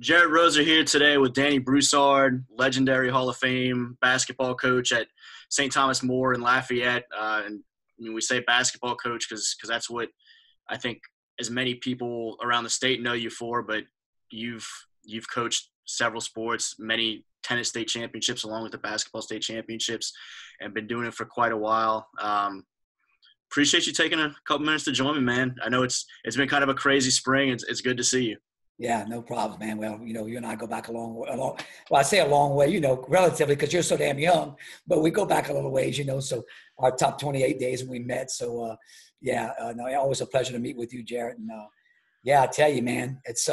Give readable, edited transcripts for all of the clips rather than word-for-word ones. Jarrett Roser here today with Danny Broussard, legendary Hall of Fame basketball coach at St. Thomas More in Lafayette. And I mean, we say basketball coach because that's what I think as many people around the state know you for. But you've coached several sports, many tennis state championships along with the basketball state championships, and been doing it for quite a while. Appreciate you taking a couple minutes to join me, man. I know it's been kind of a crazy spring. It's good to see you. Yeah, no problem, man. Well, you know, you and I go back a long well, I say a long way, you know, relatively, because you're so damn young, but we go back a little ways, you know, so our top 28 days when we met. So, no, always a pleasure to meet with you, Jarrett. And, I tell you, man, it's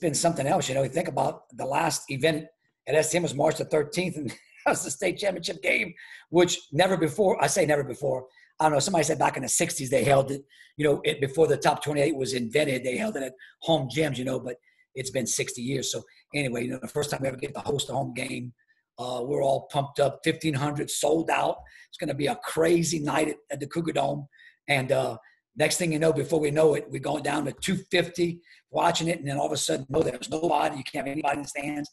been something else. You know, you think about the last event at STM was March the 13th, and that was the state championship game, which never before, I say never before, I don't know, somebody said back in the 60s they held it, you know, before the top 28 was invented, they held it at home gyms, you know, but it's been 60 years. So anyway, you know, the first time we ever get to host a home game, we're all pumped up, 1,500 sold out. It's going to be a crazy night at the Cougar Dome. And next thing you know, before we know it, we're going down to 250, watching it, and then all of a sudden, no, there's nobody. You can't have anybody in the stands.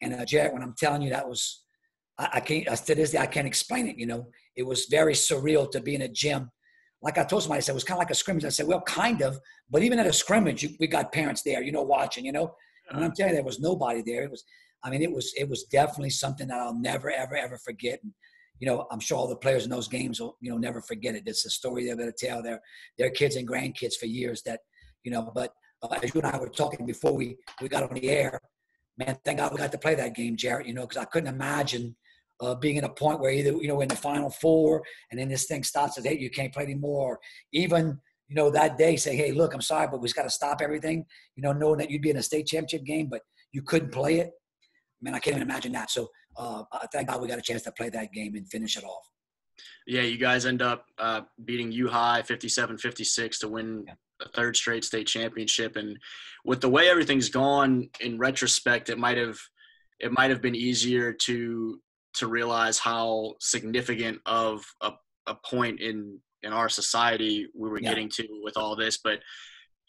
And Jared, when I'm telling you, that was – to this day, I can't explain it, you know. It was very surreal to be in a gym. Like I told somebody, I said, it was kind of like a scrimmage. I said, well, kind of. But even at a scrimmage, we got parents there, you know, watching, you know. And I'm telling you, there was nobody there. It was definitely something that I'll never, ever, ever forget. And, you know, I'm sure all the players in those games will, you know, never forget it. It's a story they're going to tell their kids and grandkids for years that, you know. But as you and I were talking before we got on the air, man, thank God we got to play that game, Jarrett, you know, because I couldn't imagine – being in a point where either, you know, in the Final Four and then this thing stops at 8, you can't play anymore. Even, you know, that day say, hey, look, I'm sorry, but we've got to stop everything, you know, knowing that you'd be in a state championship game, but you couldn't play it. Man, I can't even imagine that. So thank God we got a chance to play that game and finish it off. Yeah, you guys end up beating U-Hi 57-56 to win a third straight state championship. And with the way everything's gone in retrospect, it might have been easier to realize how significant of a point in our society we were getting to with all this. But,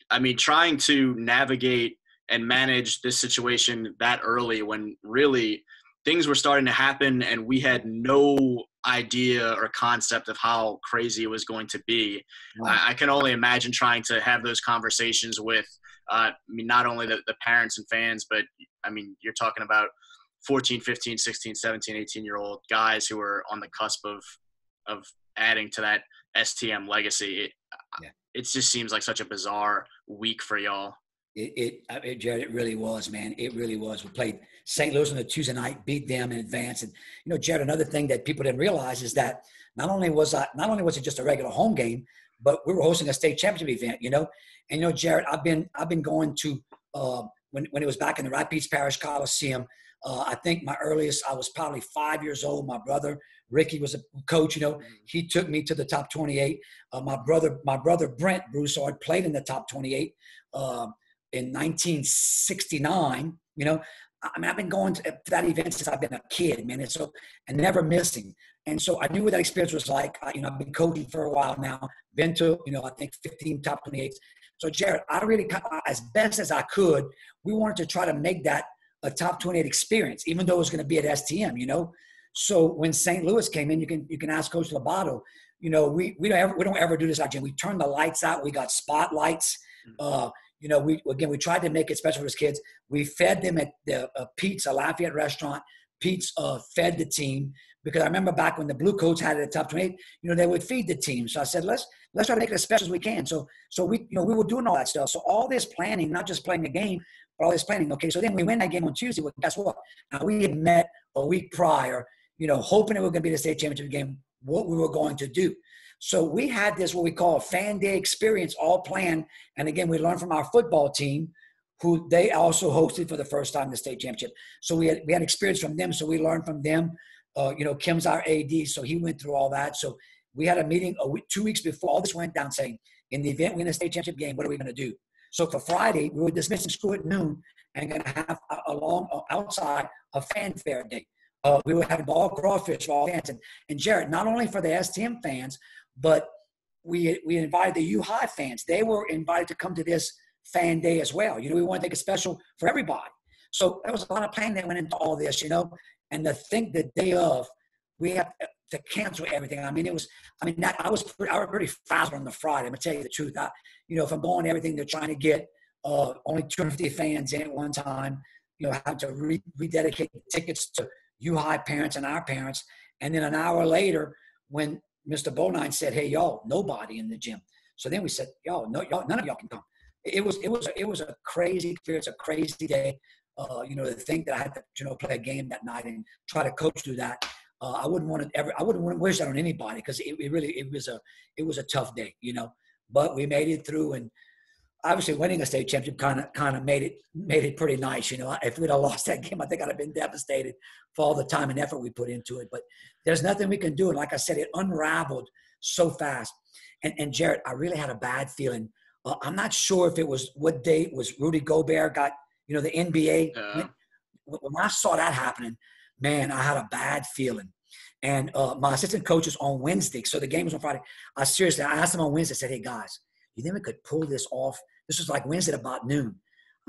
I mean, trying to navigate and manage this situation that early when really things were starting to happen and we had no idea or concept of how crazy it was going to be. Right. I can only imagine trying to have those conversations with not only the parents and fans, but, I mean, you're talking about 14, 15, 16, 17, 18-year-old guys who are on the cusp of adding to that STM legacy. It just seems like such a bizarre week for y'all. Jared, it really was, man. It really was. We played St. Louis on a Tuesday night, beat them in advance. And, you know, Jared, another thing that people didn't realize is that not only was it just a regular home game, but we were hosting a state championship event, you know. And, you know, Jared, I've been going to when it was back in the Rapids Parish Coliseum. I think my earliest, I was probably 5 years old. My brother, Ricky, was a coach, you know. He took me to the top 28. My brother Brent Broussard, played in the top 28 in 1969, you know. I mean, I've been going to that event since I've been a kid, man, and never missing. And so I knew what that experience was like. You know, I've been coaching for a while now. Been to, you know, I think 15 top 28s. So, Jared, I really, as best as I could, we wanted to try to make that a top 28 experience, even though it was going to be at STM, you know. So when St. Louis came in, you can ask Coach Lobato, you know, we don't ever do this out, Jim. We turned the lights out. We got spotlights. You know, we tried to make it special for those kids. We fed them at the Pete's, a Lafayette restaurant. Pete's fed the team because I remember back when the Blue Coats had it at top 28, you know, they would feed the team. So I said, let's try to make it as special as we can. So we, you know, we were doing all that stuff. So all this planning, not just playing the game, all this planning. Okay, so then we win that game on Tuesday. Well, guess what? Now, we had met a week prior, you know, hoping it was going to be the state championship game, what we were going to do. So we had this, what we call a fan day experience, all planned. And again, we learned from our football team, who they also hosted for the first time the state championship. So we had experience from them. So we learned from them. You know, Kim's our AD, so he went through all that. So we had a meeting 2 weeks before all this went down saying, in the event we win the state championship game, what are we going to do? So for Friday, we were dismissing school at noon and going to have outside a fanfare day. We would have all crawfish for all fans. And Jared, not only for the STM fans, but we invited the U-Hi fans. They were invited to come to this fan day as well. You know, we want to make it special for everybody. So there was a lot of planning that went into all this, you know. And to think the day of, we had to cancel everything. I mean, it was, I mean, that, I was pretty frazzled on the Friday. I'm going to tell you the truth. You know, if I'm going to everything, they're trying to get only 250 fans in at one time, you know, had to rededicate the tickets to U-Hi parents and our parents. And then an hour later, when Mr. Bonine said, "Hey, y'all, nobody in the gym." So then we said, "Y'all, no, y'all, none of y'all can come." It was a crazy experience, a crazy day. You know, to think that I had to, you know, play a game that night and try to coach through that. I wouldn't want to ever. I wouldn't want to wish that on anybody, because it was a tough day, you know. But we made it through, and obviously winning a state championship kind of made it pretty nice, you know. If we'd have lost that game, I think I'd have been devastated for all the time and effort we put into it. But there's nothing we can do. And like I said, it unraveled so fast. And Jarrett, I really had a bad feeling. I'm not sure if it was what date was Rudy Gobert got, you know, the NBA. When I saw that happening, man, I had a bad feeling. And my assistant coach is on Wednesday, so the game was on Friday. I asked him on Wednesday, I said, "Hey, guys, you think we could pull this off?" This was like Wednesday at about noon.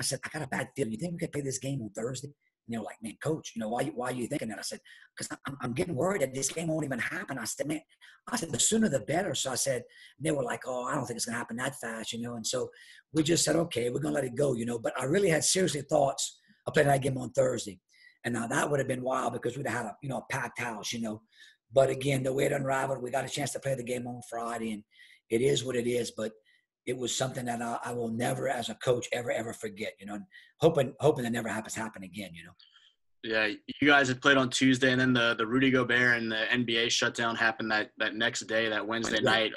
I said, "I got a bad feeling. You think we could play this game on Thursday?" And they were like, "Man, coach, you know, why are you thinking that?" I said, "Because I'm getting worried that this game won't even happen." I said, "Man," I said, "the sooner the better." So I said, and they were like, "Oh, I don't think it's going to happen that fast," you know. And so we just said, "Okay, we're going to let it go," you know. But I really had seriously thoughts of playing that game on Thursday. And now that would have been wild, because we'd have had a, you know, a packed house, you know. But again, the way it unraveled, we got a chance to play the game on Friday, and it is what it is. But it was something that I will never, as a coach, ever forget, you know, and hoping that never happen again, you know. Yeah, you guys had played on Tuesday, and then the Rudy Gobert and the NBA shutdown happened that next day, that Wednesday night.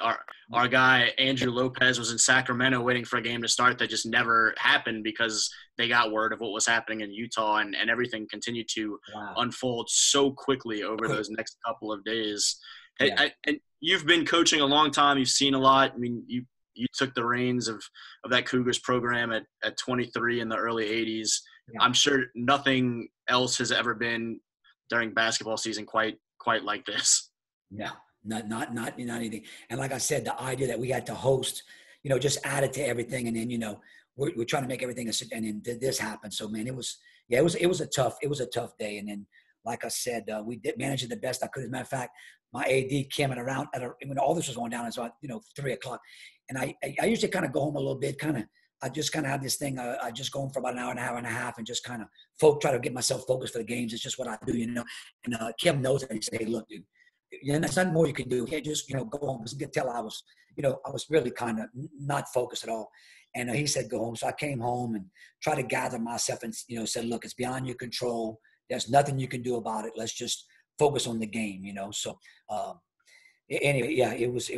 Our guy, Andrew Lopez, was in Sacramento waiting for a game to start that just never happened, because they got word of what was happening in Utah, and everything continued to unfold so quickly over those next couple of days. Yeah. And you've been coaching a long time. You've seen a lot. I mean, you took the reins of that Cougars program at 23 in the early 80s. Yeah. I'm sure nothing else has ever been during basketball season quite like this. Yeah, not anything. And like I said, the idea that we had to host, you know, just added to everything. And then, you know, we're trying to make everything, and then did this happen? So, man, it was a tough day. And then, like I said, we did manage it the best I could. As a matter of fact, my AD came in around when all this was going down, it was about, you know, 3 o'clock. And I usually kind of go home a little bit, I just kind of have this thing. I just go home for about an hour and a half and just kind of try to get myself focused for the games. It's just what I do, you know. And Kim knows that. He said, "Hey, look, dude, you know, there's nothing more you can do. Can't just, you know, go home." Because you could tell I was really kind of not focused at all. And he said, "Go home." So I came home and tried to gather myself and, you know, said, "Look, it's beyond your control. There's nothing you can do about it. Let's just focus on the game," you know. So anyway, yeah, it was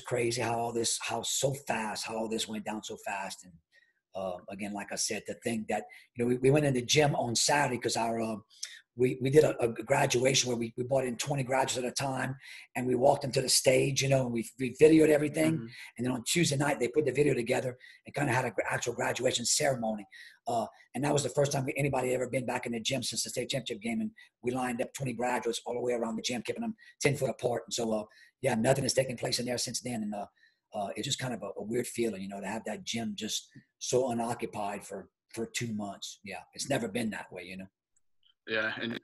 crazy how all this went down so fast. And again, like I said, to think that, you know, we went in the gym on Saturday, because our we did a graduation where we brought in 20 graduates at a time, and we walked them to the stage, you know, and we videoed everything. Mm-hmm. And then on Tuesday night, they put the video together and kind of had an actual graduation ceremony. And that was the first time anybody ever been back in the gym since the state championship game. And we lined up 20 graduates all the way around the gym, keeping them 10 foot apart. And so, yeah, nothing has taken place in there since then. And it's just kind of a weird feeling, you know, to have that gym just so unoccupied for 2 months. Yeah, it's never been that way, you know. Yeah, and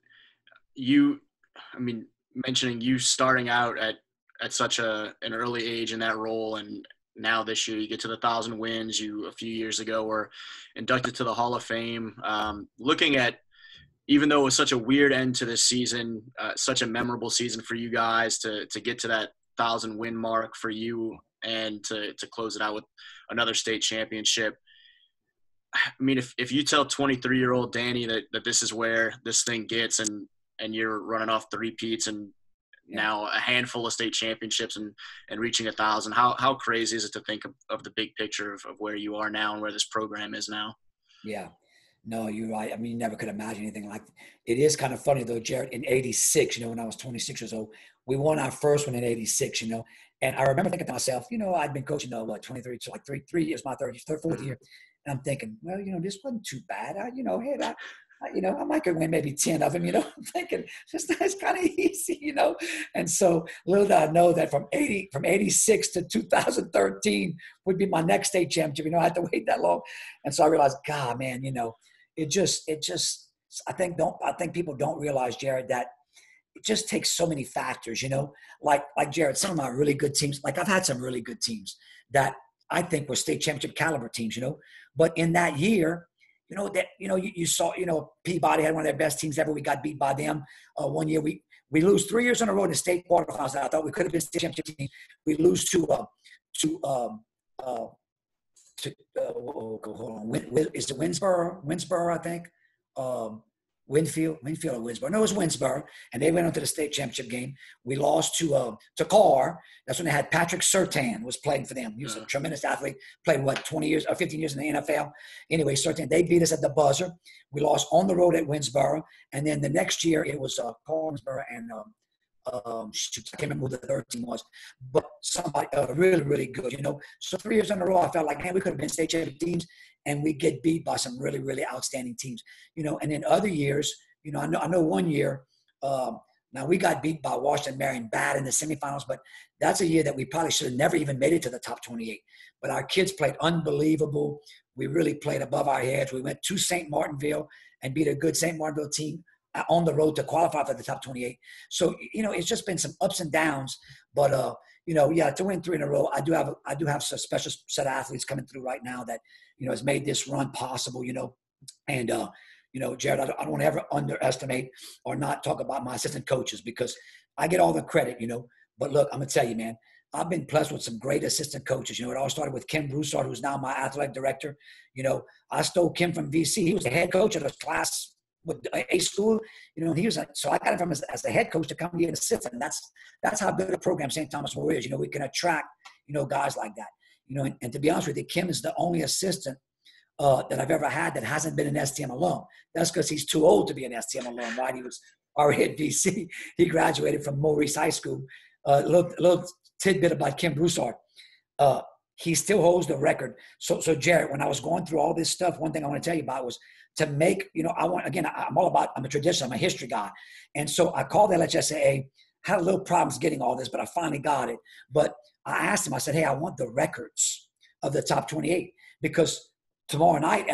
mentioning you starting out at such an early age in that role, and now this year you get to the 1,000 wins. You, a few years ago, were inducted to the Hall of Fame. Looking at, even though it was such a weird end to this season, such a memorable season for you guys to get to that 1,000 win mark for you, and to close it out with another state championship. I mean, if you tell 23-year-old Danny that this is where this thing gets, and you're running off three-peats and now a handful of state championships and reaching 1,000, how crazy is it to think of the big picture of where you are now and where this program is now? Yeah. No, you're right. I mean, you never could imagine anything like that. It is kind of funny, though, Jared, in 86, you know, when I was 26 years old, we won our first one in 86, you know. And I remember thinking to myself, you know, I'd been coaching, you know, what, 23 to like three years, my fourth year. And I'm thinking, well, you know, this wasn't too bad. I might could win maybe 10 of them, you know. I'm thinking, it's kind of easy, you know. And so little did I know that from 86 to 2013 would be my next state championship. You know, I had to wait that long. And so I realized, God, man, you know, I think people don't realize, Jared, that it just takes so many factors, you know, like Jared, some of my really good teams, like I've had some really good teams that I think were state championship caliber teams, you know, but in that year, you know, that, you know, you saw, you know, Peabody had one of their best teams ever. We got beat by them. One year we lose 3 years in a row in the state quarterfinals. I thought we could have been state championship team. We lose is it Winsboro? Winsboro, I think. Winfield or Winsboro. No, it was Winsboro, and they went on to the state championship game. We lost to Carr. That's when they had Patrick Sertan was playing for them. He was a tremendous athlete, played, 15 years in the NFL. Anyway, Sertan, they beat us at the buzzer. We lost on the road at Winsboro, and then the next year it was Carr, Winsboro, and I can't remember who the third team was, but somebody really, really good, you know. So 3 years in a row, I felt like, man, we could have been state championship teams, and we get beat by some really, really outstanding teams, you know. And in other years, you know, I know one year, now we got beat by Washington Marion bad in the semifinals, but that's a year that we probably should have never even made it to the top 28. But our kids played unbelievable. We really played above our heads. We went to St. Martinville and beat a good St. Martinville team on the road to qualify for the top 28. So, you know, it's just been some ups and downs, but, you know, yeah, to win 3 in a row, I do have a special set of athletes coming through right now that, you know, has made this run possible, you know. And, you know, Jared, I don't ever underestimate or not talk about my assistant coaches, because I get all the credit, you know. But look, I'm going to tell you, man, I've been blessed with some great assistant coaches. You know, it all started with Kim Broussard, who's now my athletic director. You know, I stole Kim from VC. He was the head coach of the class with a school, you know, so I got him from as the head coach to come be an assistant. That's how good a program St. Thomas More is. You know, we can attract, you know, guys like that, you know, and to be honest with you, Kim is the only assistant that I've ever had that hasn't been an STM alum. That's because he's too old to be an STM alum, right? He was already at VC. He graduated from Maurice High School. A little tidbit about Kim Broussard. He still holds the record. So Jared, when I was going through all this stuff, one thing I want to tell you about was to make, you know, I'm a tradition, I'm a history guy. And so I called LHSAA, had a little problems getting all this, but I finally got it. But I asked him, I said, hey, I want the records of the top 28, because tomorrow night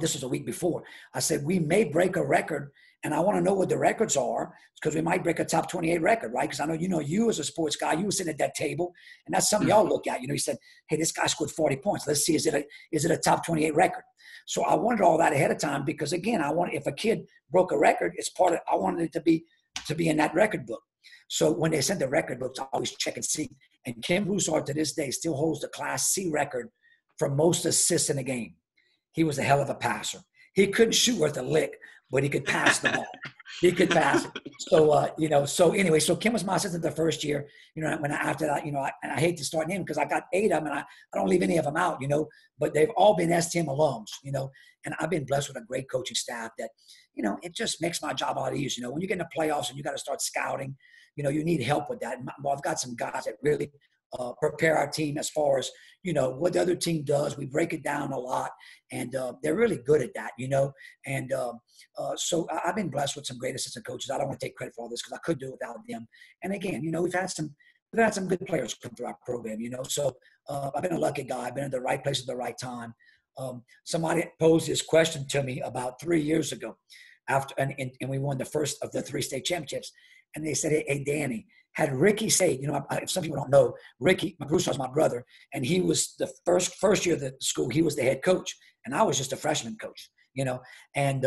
this was a week before, I said, we may break a record, and I want to know what the records are, because we might break a top 28 record, right? Because I know, you know, you as a sports guy, you were sitting at that table, and that's something y'all look at. You know, he said, hey, this guy scored 40 points. Let's see, is it a top 28 record? So I wanted all that ahead of time, because again, if a kid broke a record, I wanted it to be in that record book. So when they sent the record books, I always check and see. And Kim Broussard to this day still holds the Class C record for most assists in a game. He was a hell of a passer. He couldn't shoot worth a lick, but he could pass the ball. He could pass it. So, you know, so anyway, so Kim was my assistant the first year, you know, after that, you know, and I hate to start naming, because I got 8 of them, and I don't leave any of them out, you know, but they've all been STM alums, you know, and I've been blessed with a great coaching staff that, you know, it just makes my job a lot easier. You know, when you get in the playoffs and you got to start scouting, you know, you need help with that. And I've got some guys that really prepare our team as far as, you know, what the other team does. We break it down a lot, and they're really good at that, you know. And so I've been blessed with some great assistant coaches. I don't want to take credit for all this, because I could do without them. And again, you know, we've had some good players come through our program, you know. So I've been a lucky guy. I've been in the right place at the right time. Somebody posed this question to me about 3 years ago, after and we won the first of the 3 state championships, and they said, hey Danny, had Ricky stayed, you know, if some people don't know, Ricky Broussard's my brother, and he was the first year of the school, he was the head coach, and I was just a freshman coach, you know. And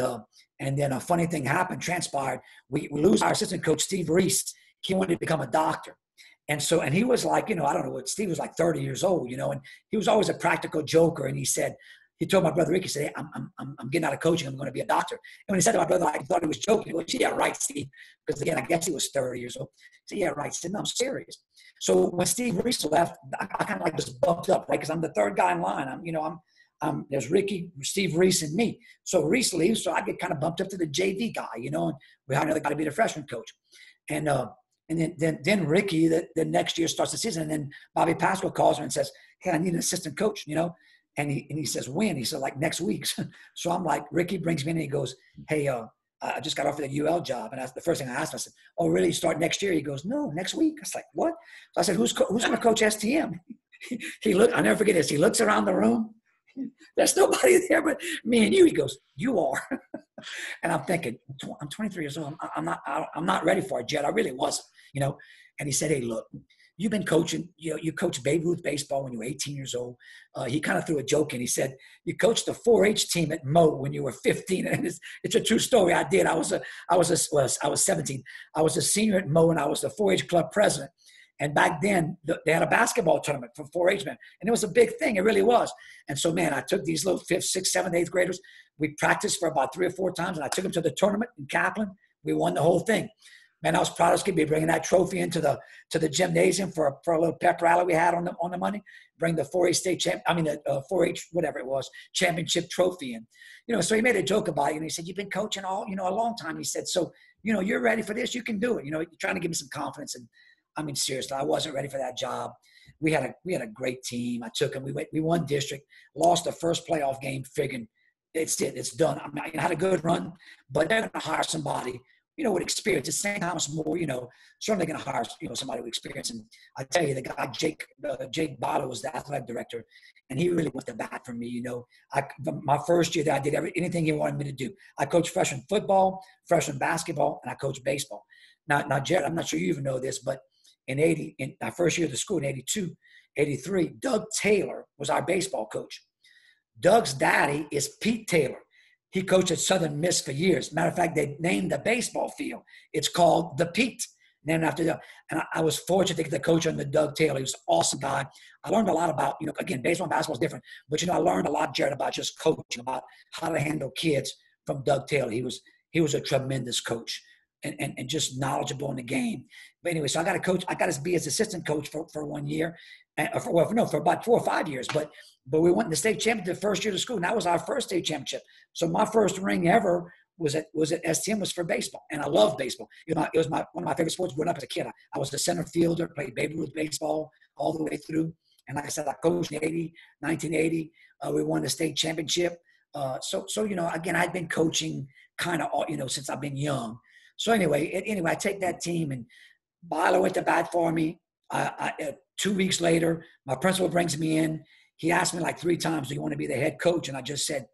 then a funny thing happened, transpired. We lose our assistant coach, Steve Reese. He wanted to become a doctor. And so, and he was like, you know, I don't know what, Steve was like 30 years old, you know, and he was always a practical joker. And he told my brother Ricky, he said, hey, I'm getting out of coaching. I'm going to be a doctor. And when he said to my brother, I thought he was joking. He goes, yeah, right, Steve. Because, again, I guess he was 30 years old. He said, yeah, right. He said, no, I'm serious. So when Steve Reese left, I kind of like just bumped up, right? Because I'm the third guy in line. There's Ricky, Steve Reese, and me. So Reese leaves, so I get kind of bumped up to the JV guy, you know, and we hired another guy to be the freshman coach. And then Ricky, the next year starts the season, and then Bobby Pascal calls me and says, hey, I need an assistant coach, you know. And he says, when? He said, like, next week. So I'm like, Ricky brings me in, and he goes, hey, I just got offered the UL job. And that's the first thing I asked him. I said, oh, really? You start next year? He goes, no, next week. I was like, what? So I said, who's going to coach STM? He looked, I'll never forget this. He looks around the room. There's nobody there but me and you. He goes, you are. And I'm thinking, I'm 23 years old. I'm not ready for it yet. I really wasn't, you know. And he said, hey, look, you've been coaching. You know, you coached Babe Ruth baseball when you were 18 years old. He kind of threw a joke in. He said, you coached the 4-H team at Mo when you were 15. And it's a true story. I did. I was 17. I was a senior at Mo, and I was the 4-H club president. And back then, they had a basketball tournament for 4-H men. And it was a big thing. It really was. And so, man, I took these little 5th, 6th, 7th, 8th graders. We practiced for about 3 or 4 times. And I took them to the tournament in Kaplan. We won the whole thing. Man, I was proud as could be bringing that trophy into the gymnasium for a little pep rally we had on the Monday. Bring the 4-H state champ, I mean the 4-H whatever it was championship trophy, and you know. So he made a joke about it, and he said, "You've been coaching all a long time." He said, "So you know you're ready for this. You can do it." You know, you're trying to give me some confidence, and I mean seriously, I wasn't ready for that job. We had a great team. I took him. We won district, lost the first playoff game, figuring it's done. I mean, I had a good run, but they're going to hire somebody. You know, with experience. It's St. Thomas More, you know, certainly going to hire, you know, somebody with experience. And I tell you, the guy, Jake Boddo was the athletic director, and he really went to bat for me, you know. My first year there, I did anything he wanted me to do. I coached freshman football, freshman basketball, and I coached baseball. Now, Jared, I'm not sure you even know this, but in my first year of the school in 82, 83, Doug Taylor was our baseball coach. Doug's daddy is Pete Taylor. He coached at Southern Miss for years. Matter of fact, they named the baseball field. It's called the Pete, named after Doug. And I was fortunate to get the coach under Doug Taylor. He was an awesome guy. I learned a lot about, you know, again, baseball and basketball is different. But, you know, I learned a lot, Jared, about just coaching, about how to handle kids from Doug Taylor. He was a tremendous coach and just knowledgeable in the game. But anyway, so I got a coach. I got to be his assistant coach for 1 year. For about 4 or 5 years. But we went in the state championship the first year of school, and that was our first state championship. So my first ring ever was at STM, was for baseball, and I love baseball. You know, it was one of my favorite sports growing up as a kid. I was a center fielder, played Babe Ruth baseball all the way through. And like I said, I coached in 1980. We won the state championship. So you know, again, I'd been coaching kind of, you know, since I've been young. So anyway, I take that team, and Bilo went to bat for me. 2 weeks later, my principal brings me in. He asked me like 3 times, do you want to be the head coach? And I just said,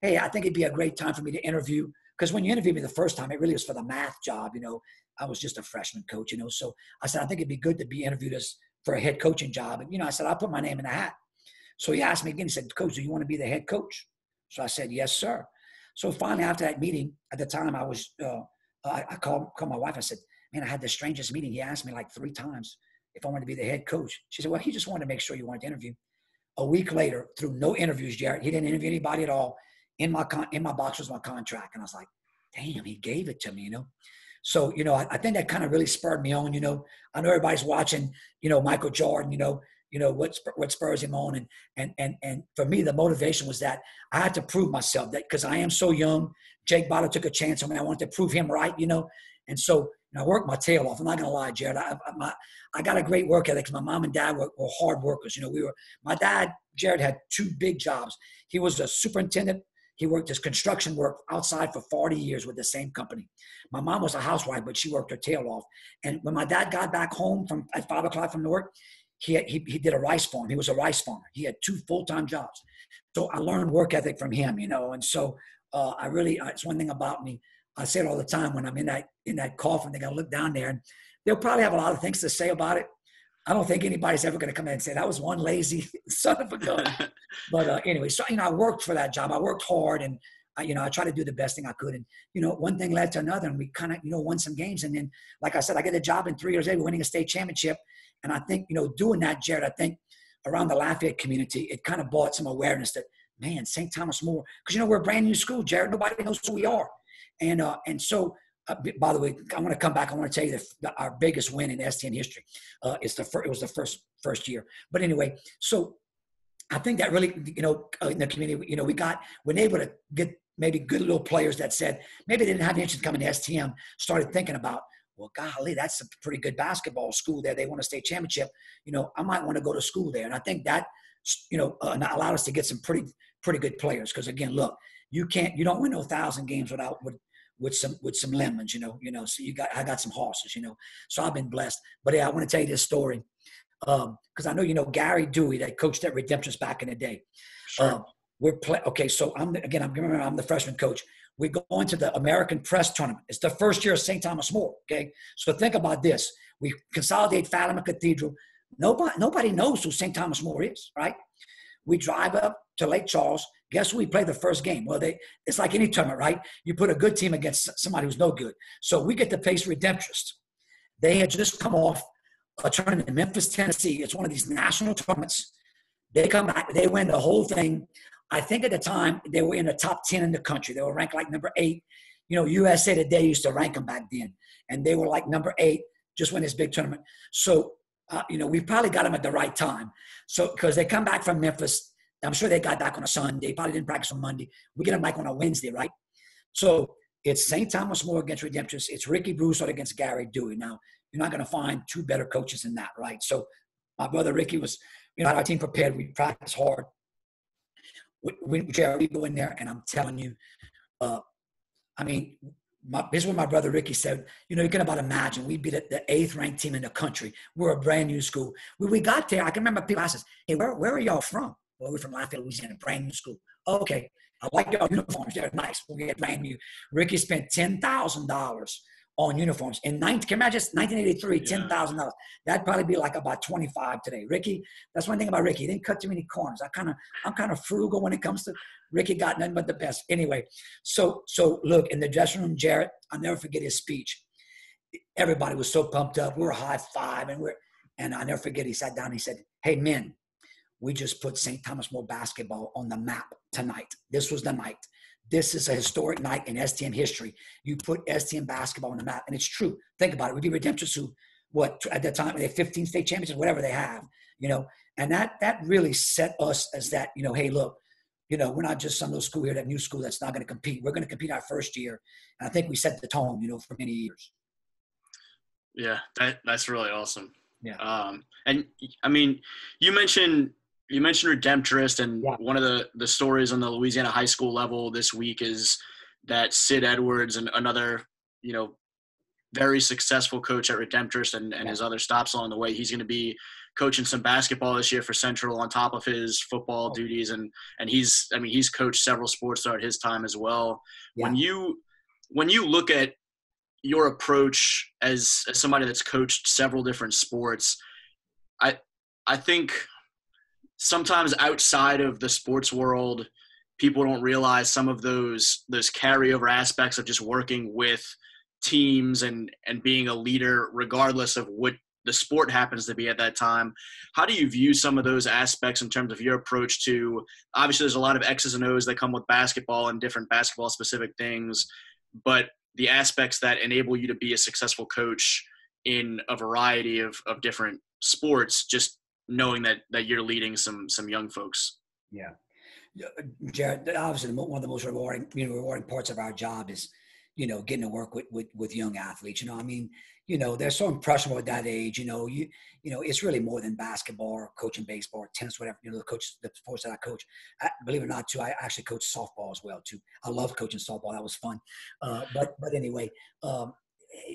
hey, I think it'd be a great time for me to interview. Because when you interviewed me the first time, it really was for the math job. You know, I was just a freshman coach, you know. So I said, I think it'd be good to be interviewed for a head coaching job. And, you know, I said, I'll put my name in the hat. So he asked me again, he said, coach, do you want to be the head coach? So I said, yes, sir. So finally, after that meeting, at the time I was, I called my wife. I said, man, I had the strangest meeting. He asked me like 3 times if I wanted to be the head coach. She said, well, he just wanted to make sure you wanted to interview. A week later, through no interviews, Jared, he didn't interview anybody at all. In my box was my contract. And I was like, damn, he gave it to me, you know? So, you know, I think that kind of really spurred me on, you know. I know everybody's watching, you know, Michael Jordan, you know, what spurs him on. And for me, the motivation was that I had to prove myself, that because I am so young. Jake Boddo took a chance on me. I wanted to prove him right, you know? And so, and I worked my tail off. I'm not going to lie, Jared. I got a great work ethic because my mom and dad were hard workers. You know, my dad, Jared, had 2 big jobs. He was a superintendent. He worked his construction work outside for 40 years with the same company. My mom was a housewife, but she worked her tail off. And when my dad got back home at 5 o'clock from work, he did a rice farm. He was a rice farmer. He had 2 full-time jobs. So I learned work ethic from him, you know. And so it's one thing about me. I say it all the time when I'm in that coffin. They're going to look down there, and they'll probably have a lot of things to say about it. I don't think anybody's ever going to come in and say, that was one lazy son of a gun. But anyway, so, you know, I worked for that job. I worked hard, and, I tried to do the best thing I could. And, you know, one thing led to another, and we kind of, you know, won some games. And then, like I said, I get a job in 3 years later, winning a state championship. And I think, you know, doing that, Jared, I think around the Lafayette community, it kind of brought some awareness that, man, St. Thomas More, because, you know, we're a brand new school, Jared. Nobody knows who we are. And so, by the way, I want to come back. I want to tell you our biggest win in STN history. It was the first year. But anyway, so I think that really, you know, in the community, you know, we were able to get maybe good little players that said maybe they didn't have the interest in coming to STM, started thinking about, well, golly, that's a pretty good basketball school there. They won a state championship. You know, I might want to go to school there. And I think that, you know, allowed us to get some pretty good players. Because again, look, you don't win no 1,000 games with some lemons, you know, so I got some horses, you know, so I've been blessed. But yeah, I want to tell you this story. Cause I know, you know, Gary Dewey that coached at Redemptorist back in the day. Sure. We're playing. Okay, so I'm the freshman coach. We go into the American Press Tournament. It's the first year of St. Thomas More. Okay, so think about this. We consolidate Fatima Cathedral. Nobody knows who St. Thomas More is, right? We drive up to Lake Charles. Guess who we play the first game? Well, it's like any tournament, right? You put a good team against somebody who's no good. So we get to face Redemptorist. They had just come off a tournament in Memphis, Tennessee. It's one of these national tournaments. They come back. They win the whole thing. I think at the time, they were in the top 10 in the country. They were ranked like number 8. You know, USA Today used to rank them back then. And they were like number 8, just win this big tournament. So, you know, we probably got them at the right time. So, because they come back from Memphis. I'm sure they got back on a Sunday. Probably didn't practice on Monday. We get them back on a Wednesday, right? So, it's St. Thomas More against Redemptorist. It's Ricky Broussard against Gary Dewey. Now, you're not going to find two better coaches than that, right? So, my brother Ricky was, you know, our team prepared. We practiced hard. We go in there, and I'm telling you, this is what my brother Ricky said. You know, you can about imagine. We beat the 8th-ranked team in the country. We're a brand-new school. When we got there, I can remember people asking, hey, where are y'all from? Well, we're from Lafayette, Louisiana, brand-new school. Oh, okay, I like y'all uniforms. They're nice. We get brand-new. Ricky spent $10,000 on uniforms. Can you imagine 1983, yeah. $10,000. That'd probably be like about 25 today. Ricky, that's one thing about Ricky. He didn't cut too many corners. I'm kind of frugal when it comes to Ricky. Got nothing but the best. Anyway, so look, in the dressing room, Jarrett, I'll never forget his speech. Everybody was so pumped up. We were high-fiving, and I'll never forget. He sat down and he said, hey, men, we just put St. Thomas More basketball on the map tonight. This was the night. This is a historic night in STM history. You put STM basketball on the map, and it's true. Think about it. We'd be Redemptors who, at that time, they had 15 state championships, whatever they have, you know. And that really set us as that, you know, hey, look, you know, we're not just some little school here, that new school that's not going to compete. We're going to compete our first year. And I think we set the tone, you know, for many years. Yeah, that's really awesome. Yeah. And, I mean, you mentioned Redemptorist, and yeah. One of the stories on the Louisiana high school level this week is that Sid Edwards, and another, you know, very successful coach at Redemptorist and yeah. His other stops along the way, he's going to be coaching some basketball this year for Central on top of his football duties. And he's coached several sports throughout his time as well. Yeah. When you look at your approach as somebody that's coached several different sports, I think – sometimes outside of the sports world, people don't realize some of those carryover aspects of just working with teams and being a leader, regardless of what the sport happens to be at that time. How do you view some of those aspects in terms of your approach to, obviously there's a lot of X's and O's that come with basketball and different basketball specific things, but the aspects that enable you to be a successful coach in a variety of different sports, just knowing that you're leading some young folks? Yeah. Jared, obviously one of the most rewarding parts of our job is, you know, getting to work with young athletes. You know, I mean, you know, they're so impressionable at that age. You know, you know, it's really more than basketball or coaching baseball or tennis, whatever, you know, the sports that I coach. Believe it or not, too, I actually coach softball as well, too. I love coaching softball. That was fun. But anyway,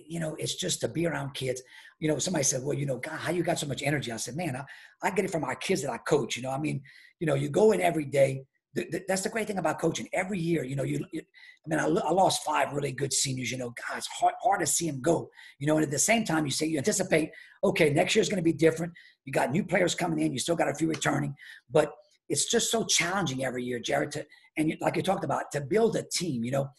you know, it's just to be around kids. You know, somebody said, well, you know, God, how you got so much energy? I said, man, I get it from our kids that I coach. You know, I mean, you know, you go in every day. That's the great thing about coaching. Every year, you know, I lost 5 really good seniors. You know, God, it's hard to see them go. You know, and at the same time, you anticipate, okay, next year's going to be different. You got new players coming in. You still got a few returning. But it's just so challenging every year, Jared, like you talked about, to build a team, you know.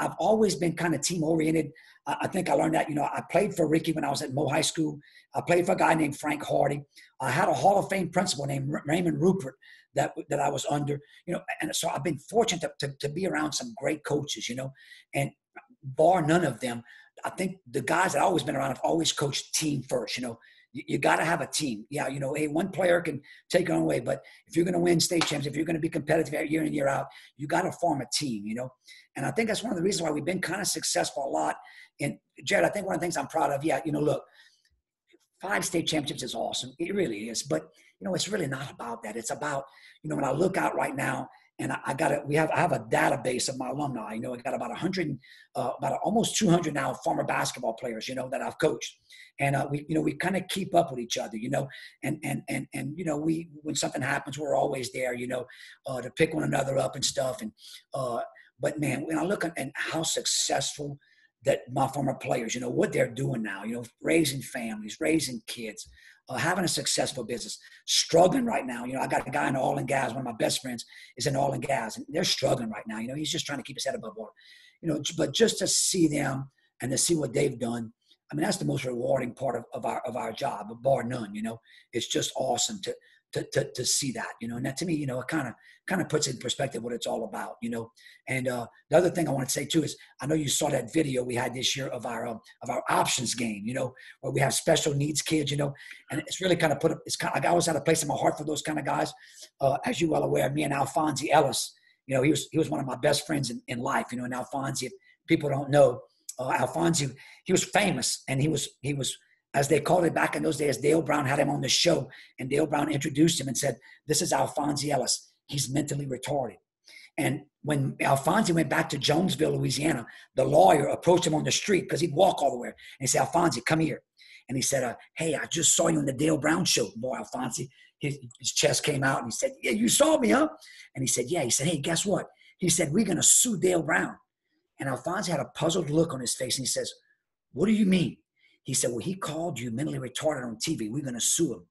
I've always been kind of team-oriented. I think I learned that, you know, I played for Ricky when I was at Mo High School. I played for a guy named Frank Hardy. I had a Hall of Fame principal named Raymond Rupert that I was under, you know, and so I've been fortunate to be around some great coaches, you know, and bar none of them, I think the guys that I've always been around have always coached team first, you know. You got to have a team. Yeah, you know, hey, one player can take it away, but if you're going to win state champs, if you're going to be competitive year in, year out, you got to form a team, you know. And I think that's one of the reasons why we've been kind of successful a lot. And, Jared, I think one of the things I'm proud of, yeah, you know, look, 5 state championships is awesome. It really is. But, you know, it's really not about that. It's about, you know, when I look out right now And I have a database of my alumni. You know, I got about 100, about almost 200 now former basketball players, you know, that I've coached. And we kind of keep up with each other, you know, and you know, when something happens, we're always there, you know, to pick one another up and stuff. And, but man, when I look at and how successful that my former players, you know, what they're doing now, you know, raising families, raising kids, having a successful business, struggling right now. You know, I got a guy in oil and gas. One of my best friends is in oil and gas, and they're struggling right now. You know, he's just trying to keep his head above water. You know, but just to see them and to see what they've done, I mean, that's the most rewarding part of our job, bar none. You know, it's just awesome to see that. You know, and that to me, you know, it kind of puts in perspective what it's all about. You know, and the other thing I want to say too is I know you saw that video we had this year of our options game. You know, where we have special needs kids. You know, and it's really kind of I always had a place in my heart for those kind of guys. As you well aware, me and Alphonse Ellis, you know, he was one of my best friends in life. You know, and Alphonse, if people don't know. Alphonse, he was famous, and he was, as they called it back in those days, Dale Brown had him on the show, and Dale Brown introduced him and said, "This is Alphonse Ellis. He's mentally retarded." And when Alphonse went back to Jonesville, Louisiana, the lawyer approached him on the street because he'd walk all the way, and he said, "Alphonse, come here." And he said, "Hey, I just saw you on the Dale Brown show." Boy, Alphonse, his chest came out, and he said, "Yeah, you saw me, huh?" And he said, "Yeah." He said, "Hey, guess what?" He said, "We're going to sue Dale Brown." And Alphonse had a puzzled look on his face, and he says, "What do you mean?" He said, "Well, he called you mentally retarded on TV. We're going to sue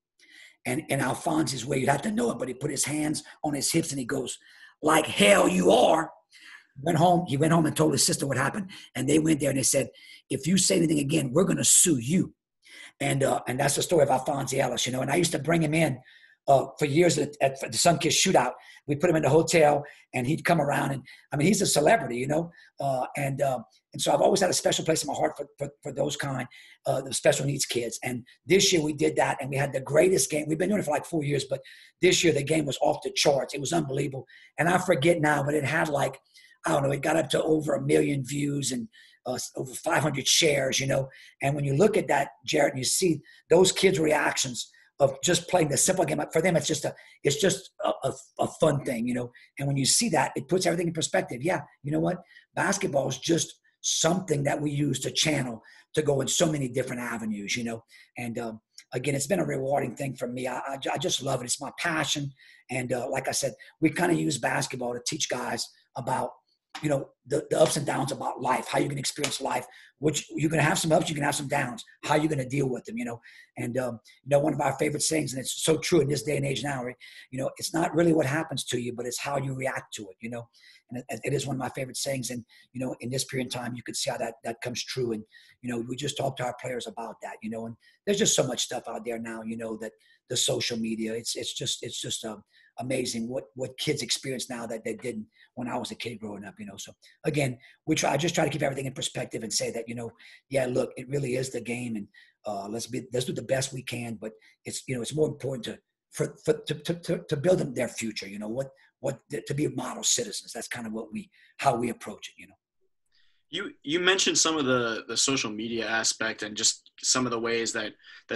him." And Alphonse's way, you'd have to know it, but he put his hands on his hips, and he goes, "Like hell you are." He went home and told his sister what happened. And they went there, and they said, "If you say anything again, we're going to sue you." And that's the story of Alphonse Ellis, you know. And I used to bring him in. For years at the Sun Kiss Shootout, we put him in the hotel, and he'd come around, and I mean, he's a celebrity, you know. And so I've always had a special place in my heart for those kind, the special needs kids. And this year we did that, and we had the greatest game. We've been doing it for like 4 years, but this year the game was off the charts. It was unbelievable. And I forget now, but it had like, I don't know, it got up to over 1 million views and over 500 shares, you know. And when you look at that, Jarrett, and you see those kids' reactions of just playing the simple game, for them, it's just a fun thing, you know. And when you see that, it puts everything in perspective. Yeah, you know what? Basketball is just something that we use to channel, to go in so many different avenues, you know. And again, it's been a rewarding thing for me. I just love it. It's my passion. And like I said, we kind of use basketball to teach guys about, you know, the ups and downs about life, how you can experience life, which you're going to have some ups, you can have some downs, how you're going to deal with them, you know. And, you know, one of our favorite sayings, and it's so true in this day and age now, right? You know, it's not really what happens to you, but it's how you react to it, you know. And it is one of my favorite sayings. And, you know, in this period of time, you could see how that comes true. And, you know, we just talk to our players about that, you know, and there's just so much stuff out there now, you know, that the social media, it's just amazing what kids experience now that they didn't when I was a kid growing up, you know. So again, I just try to keep everything in perspective and say that, you know, yeah, look, it really is the game, and let's do the best we can. But it's, you know, it's more important to build them their future, you know, to be model citizens. That's kind of how we approach it, you know. You mentioned some of the social media aspect and just some of the ways that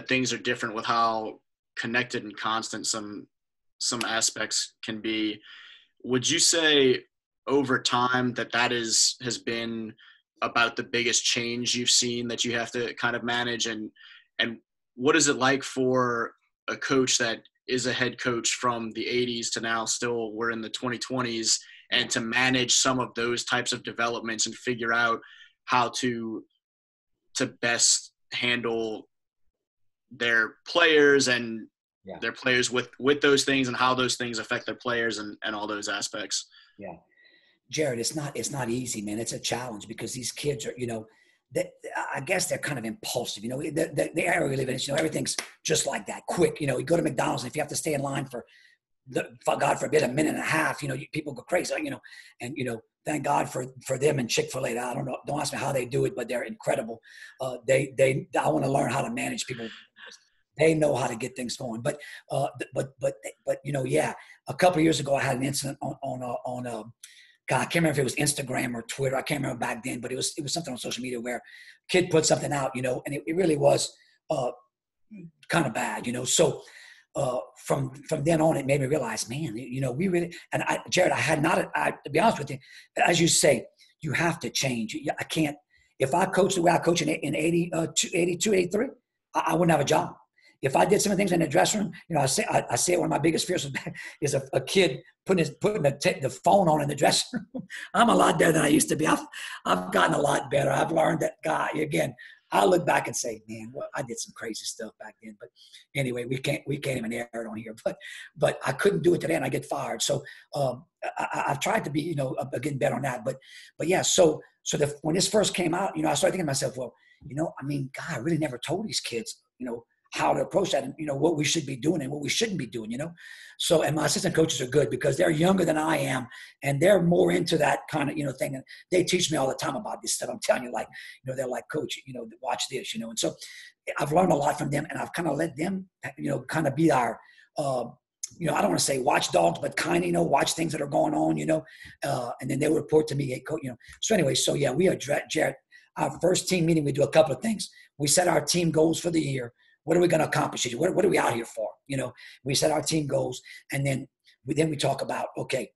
things are different with how connected and constant some aspects can be. Would you say over time that has been about the biggest change you've seen that you have to kind of manage? And what is it like for a coach that is a head coach from the 80s to now, still we're in the 2020s, and to manage some of those types of developments and figure out how to best handle their players and yeah. Their players with those things, and how those things affect their players and all those aspects? Yeah. Jared, it's not easy, man. It's a challenge because these kids are, you know, I guess they're kind of impulsive. You know, the area we live in, you know, everything's just like that, quick. You know, you go to McDonald's, and if you have to stay in line for God forbid, a minute and a half, you know, people go crazy, you know. And, you know, thank God for them and Chick-fil-A. I don't know. Don't ask me how they do it, but they're incredible. I want to learn how to manage people. They know how to get things going, but you know, yeah. A couple of years ago, I had an incident on God, I can't remember if it was Instagram or Twitter. I can't remember back then, but it was something on social media where a kid put something out, you know, and it really was kind of bad, you know. So from then on, it made me realize, man, you know, we really, and I, Jared, I had not, to be honest with you, as you say, you have to change. I can't, if I coached the way I coached in 82, 83, I wouldn't have a job. If I did some of the things in the dressing room, you know, I say one of my biggest fears is a kid putting the phone on in the dressing room. I'm a lot better than I used to be. I've gotten a lot better. I've learned that, guy, again, I look back and say, man, well, I did some crazy stuff back then. But anyway, we can't even air it on here. But I couldn't do it today, and I get fired. So I've tried to be, you know, again, better on that. But yeah, so when this first came out, you know, I started thinking to myself, well, you know, I mean, God, I really never told these kids, you know, how to approach that and, you know, what we should be doing and what we shouldn't be doing, you know? So, and my assistant coaches are good because they're younger than I am and they're more into that kind of, you know, thing. And they teach me all the time about this stuff. I'm telling you, like, you know, they're like, coach, you know, watch this, you know? And so I've learned a lot from them and I've kind of let them, you know, kind of be our, you know, I don't want to say watchdogs, but kind of, you know, watch things that are going on, you know? And then they would report to me, hey, coach, you know? So anyway, so yeah, we are, Jared, our first team meeting, we do a couple of things. We set our team goals for the year. What are we going to accomplish? What are we out here for? You know, we set our team goals, and then we talk about, okay,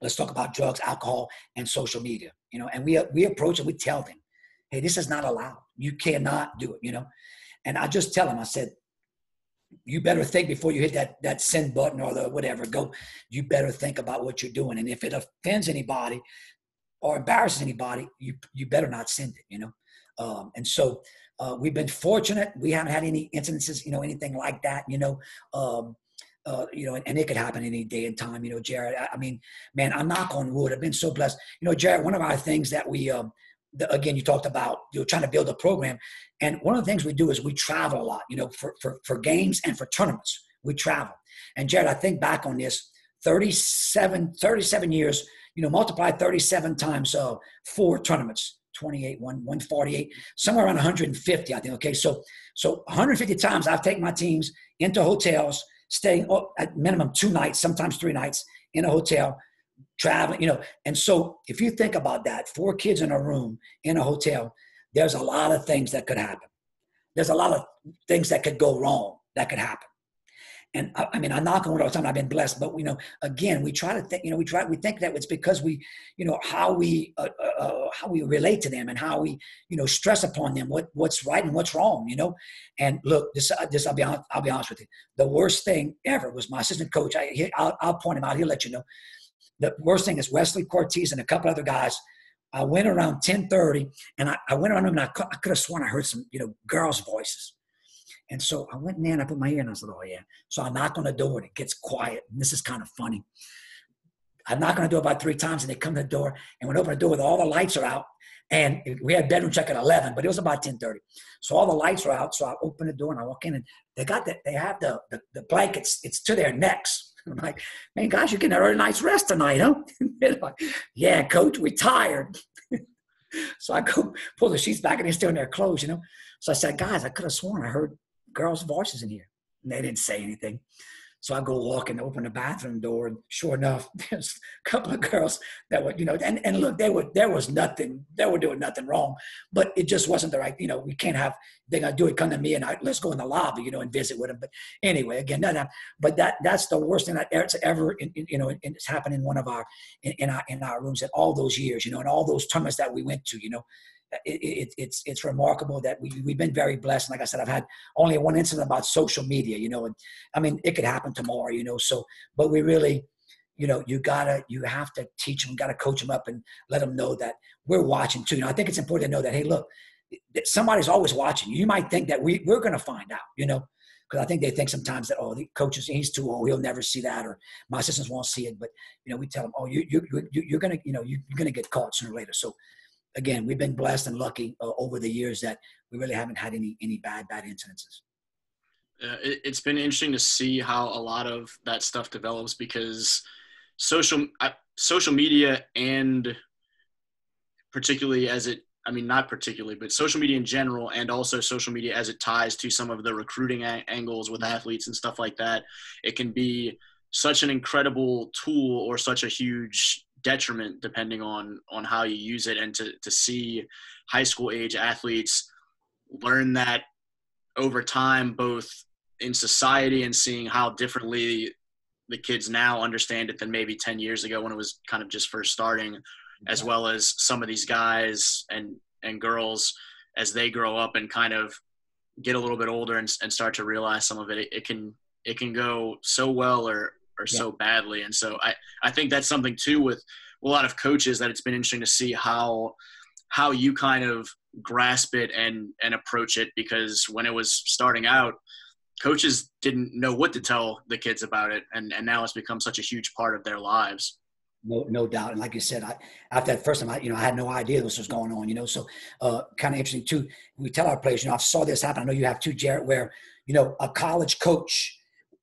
let's talk about drugs, alcohol, and social media. You know, and we approach it. We tell them, hey, this is not allowed. You cannot do it. You know, and I just tell them, I said, you better think before you hit that send button or the whatever. Go, you better think about what you're doing, and if it offends anybody or embarrasses anybody, you better not send it. You know, and so. We've been fortunate. We haven't had any incidences, you know, anything like that, you know, and it could happen any day and time, you know, Jared. I mean, man, I knock on wood. I've been so blessed. You know, Jared, one of our things that we, again, you talked about, you know, trying to build a program. And one of the things we do is we travel a lot, you know, for games and for tournaments. We travel. And Jared, I think back on this 37 years, you know, multiply 37 times 4 tournaments. 28, 148, somewhere around 150, I think. Okay, so 150 times I've taken my teams into hotels, staying up at minimum 2 nights, sometimes 3 nights in a hotel, traveling, you know. And so if you think about that, 4 kids in a room in a hotel, there's a lot of things that could happen. There's a lot of things that could go wrong that could happen. And I mean, I knock on wood all the time. I've been blessed, but you know, again, we try to think. You know, we think that it's because we, you know, how we relate to them and how we, you know, stress upon them what's right and what's wrong. You know, and look, this I'll be honest with you. The worst thing ever was my assistant coach. I'll point him out. He'll let you know. The worst thing is Wesley Cortez and a couple other guys. I went around 10:30, and I went around him, and I could have sworn I heard some, you know, girls' voices. And so I went in there and I put my ear in. I said, oh, yeah. So I knock on the door and it gets quiet. And this is kind of funny. I knock on the door about 3 times and they come to the door. And when I open the door with all the lights are out, and we had bedroom check at 11, but it was about 10:30. So all the lights are out. So I open the door and I walk in and they have the blankets. It's to their necks. I'm like, man, guys, you're getting an early night's rest tonight, huh? They're like, yeah, coach, we're tired. So I go pull the sheets back and they're still in their clothes, you know. So I said, guys, I could have sworn I heard girls' voices in here. And they didn't say anything. So I go walk and open the bathroom door, and sure enough, there's a couple of girls that were, you know, and look, they were doing nothing wrong, but it just wasn't the right, you know, we can't have, they're going to do it, come to me, and let's go in the lobby, you know, and visit with them. But anyway, again, but that's the worst thing that's ever, you know, it's happened in one of our, in our rooms in all those years, you know, and all those tournaments that we went to, you know. It's remarkable that we've been very blessed. And like I said, I've had only one incident about social media, you know, and I mean, it could happen tomorrow, you know, so, but we really, you know, you have to teach them, got to coach them up and let them know that we're watching too. You know, I think it's important to know that, hey, look, somebody's always watching. You might think that we're going to find out, you know, because I think they think sometimes that, oh, the coach is, he's too old, he'll never see that, or my assistants won't see it. But, you know, we tell them, oh, you're going to, you know, you're going to get caught sooner or later. So, again, we've been blessed and lucky over the years that we really haven't had any bad incidences. It's been interesting to see how a lot of that stuff develops, because social media, and particularly as it, I mean, not particularly, but social media in general, and also social media as it ties to some of the recruiting angles with athletes and stuff like that, it can be such an incredible tool or such a huge detriment depending on how you use it. And to see high school age athletes learn that over time, both in society and seeing how differently the kids now understand it than maybe 10 years ago when it was kind of just first starting, as well as some of these guys and girls as they grow up and kind of get a little bit older and start to realize some of it. It can go so well or so badly. And so I think that's something too with a lot of coaches that it's been interesting to see how you kind of grasp it and approach it, because when it was starting out, coaches didn't know what to tell the kids about it. And now it's become such a huge part of their lives. No doubt. And like you said, after that first time, I had no idea this was going on, so kind of interesting too. We tell our players, I saw this happen. I know you have too, Jarrett, where, a college coach,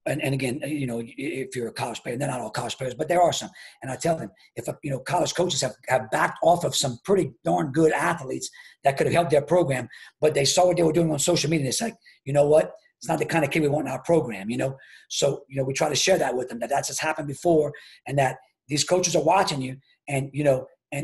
and again, if you're a college player, and they're not all college players, but there are some. And I tell them, if, college coaches have backed off of some pretty darn good athletes that could have helped their program, but they saw what they were doing on social media. And it's like, you know what? It's not the kind of kid we want in our program, So, we try to share that with them, that that's just happened before, and that these coaches are watching you. And,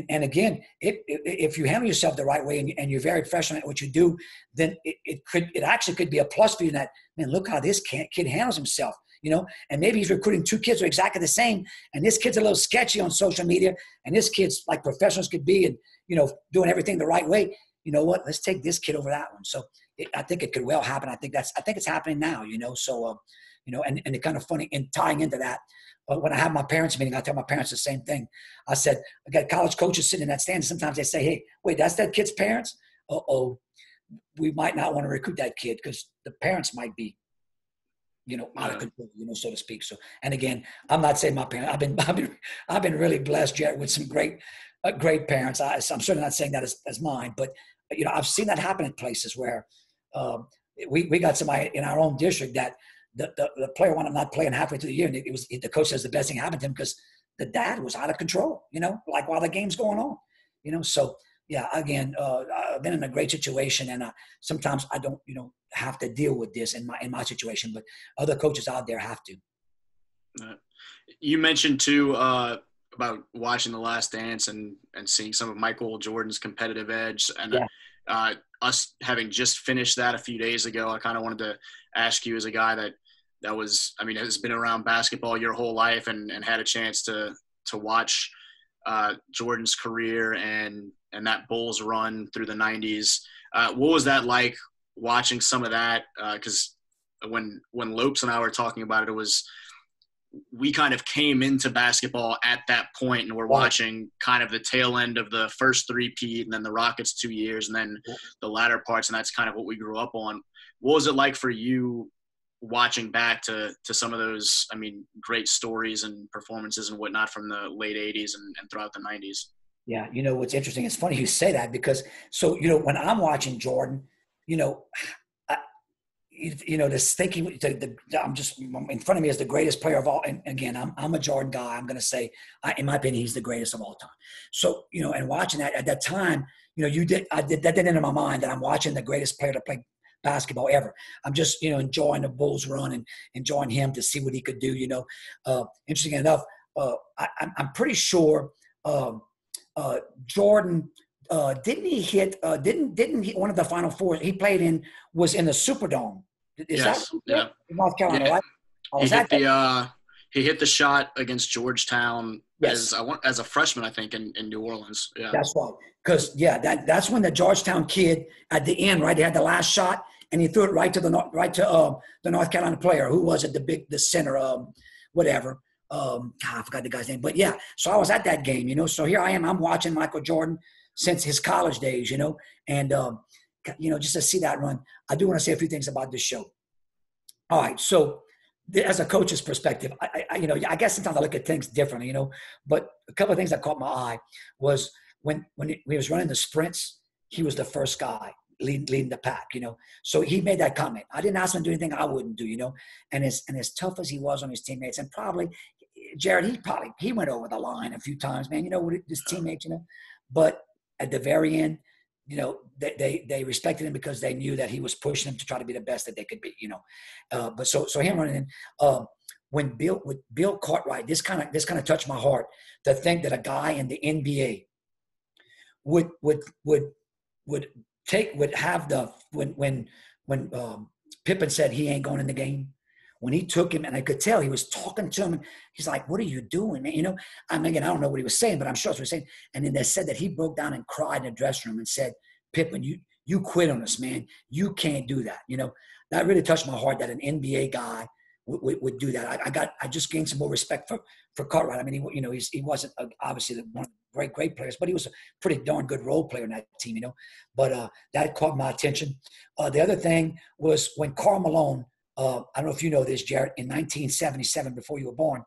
and again, if you handle yourself the right way and you're very professional at what you do, then it actually could be a plus for you, that, man, look how this kid handles himself, and maybe he's recruiting two kids who are exactly the same. And this kid's a little sketchy on social media, and this kid's like professionals could be, and, doing everything the right way. You know what, let's take this kid over that one. So I think it could well happen. I think it's happening now, so, and it's kind of funny in tying into that. But when I have my parents meeting, I tell my parents the same thing. I said, I got college coaches sitting in that stand. Sometimes they say, hey, wait, that's that kid's parents? Uh-oh, we might not want to recruit that kid because the parents might be, out of control, so to speak. So, and again, I'm not saying my parents, I've been really blessed, Jared, with some great parents. I'm certainly not saying that as mine, but, I've seen that happen in places where we got somebody in our own district that, the player wound up not playing halfway through the year, and the coach says the best thing happened to him because the dad was out of control, like while the game's going on, So yeah, again, I've been in a great situation, and sometimes I don't, have to deal with this in my situation, but other coaches out there have to. You mentioned too about watching The Last Dance and seeing some of Michael Jordan's competitive edge, and. Yeah. Us having just finished that a few days ago, I kind of wanted to ask you, as a guy that was, has been around basketball your whole life and had a chance to watch Jordan's career and that Bulls run through the 90s. What was that like watching some of that? Because when Lopes and I were talking about it, we kind of came into basketball at that point, and we're watching kind of the tail end of the first three-peat and then the Rockets 2 years and then the latter parts, and that's kind of what we grew up on. What was it like for you watching back to some of those, great stories and performances and whatnot from the late 80s and throughout the 90s? Yeah, what's interesting, it's funny you say that because, when I'm watching Jordan, this thinking I'm just in front of me is the greatest player of all. And again, I'm a Jordan guy. I'm going to say, in my opinion, he's the greatest of all time. So, and watching that at that time, that didn't enter my mind that I'm watching the greatest player to play basketball ever. I'm just, enjoying the Bulls run and enjoying him to see what he could do. Interesting enough, I'm pretty sure Jordan, didn't he one of the Final Four he played in was in the Superdome. Is that North Carolina, right? Oh, he hit the shot against Georgetown as a freshman, I think, in New Orleans. Yeah. That's right. Because, that's when the Georgetown kid at the end, right, they had the last shot, and he threw it right to the North Carolina player. Who was it? The center, whatever. I forgot the guy's name. But, yeah, so I was at that game, So here I am. I'm watching Michael Jordan since his college days, and, just to see that run. I do want to say a few things about this show. All right. So as a coach's perspective, I guess sometimes I look at things differently, but a couple of things that caught my eye was when he was running the sprints, he was the first guy leading the pack, So he made that comment. I didn't ask him to do anything I wouldn't do, and as tough as he was on his teammates, and probably, Jared, he went over the line a few times, man, with his teammates, but at the very end, they respected him because they knew that he was pushing them to try to be the best that they could be, But so him running in, when Bill Cartwright, this kind of touched my heart to think that a guy in the NBA would have the when Pippen said he ain't going in the game. When he took him, and I could tell he was talking to him, and he's like, what are you doing, man? You know, I mean, again, I don't know what he was saying, but I'm sure that's what he was saying. And then they said that he broke down and cried in the dressing room and said, Pippen, you quit on us, man. You can't do that. You know, that really touched my heart that an NBA guy would do that. I just gained some more respect for Cartwright. I mean, he, you know, he wasn't obviously one of the great players, but he was a pretty darn good role player in that team, you know. But that caught my attention. The other thing was when Karl Malone, I don't know if you know this, Jarrett, in 1977, before you were born,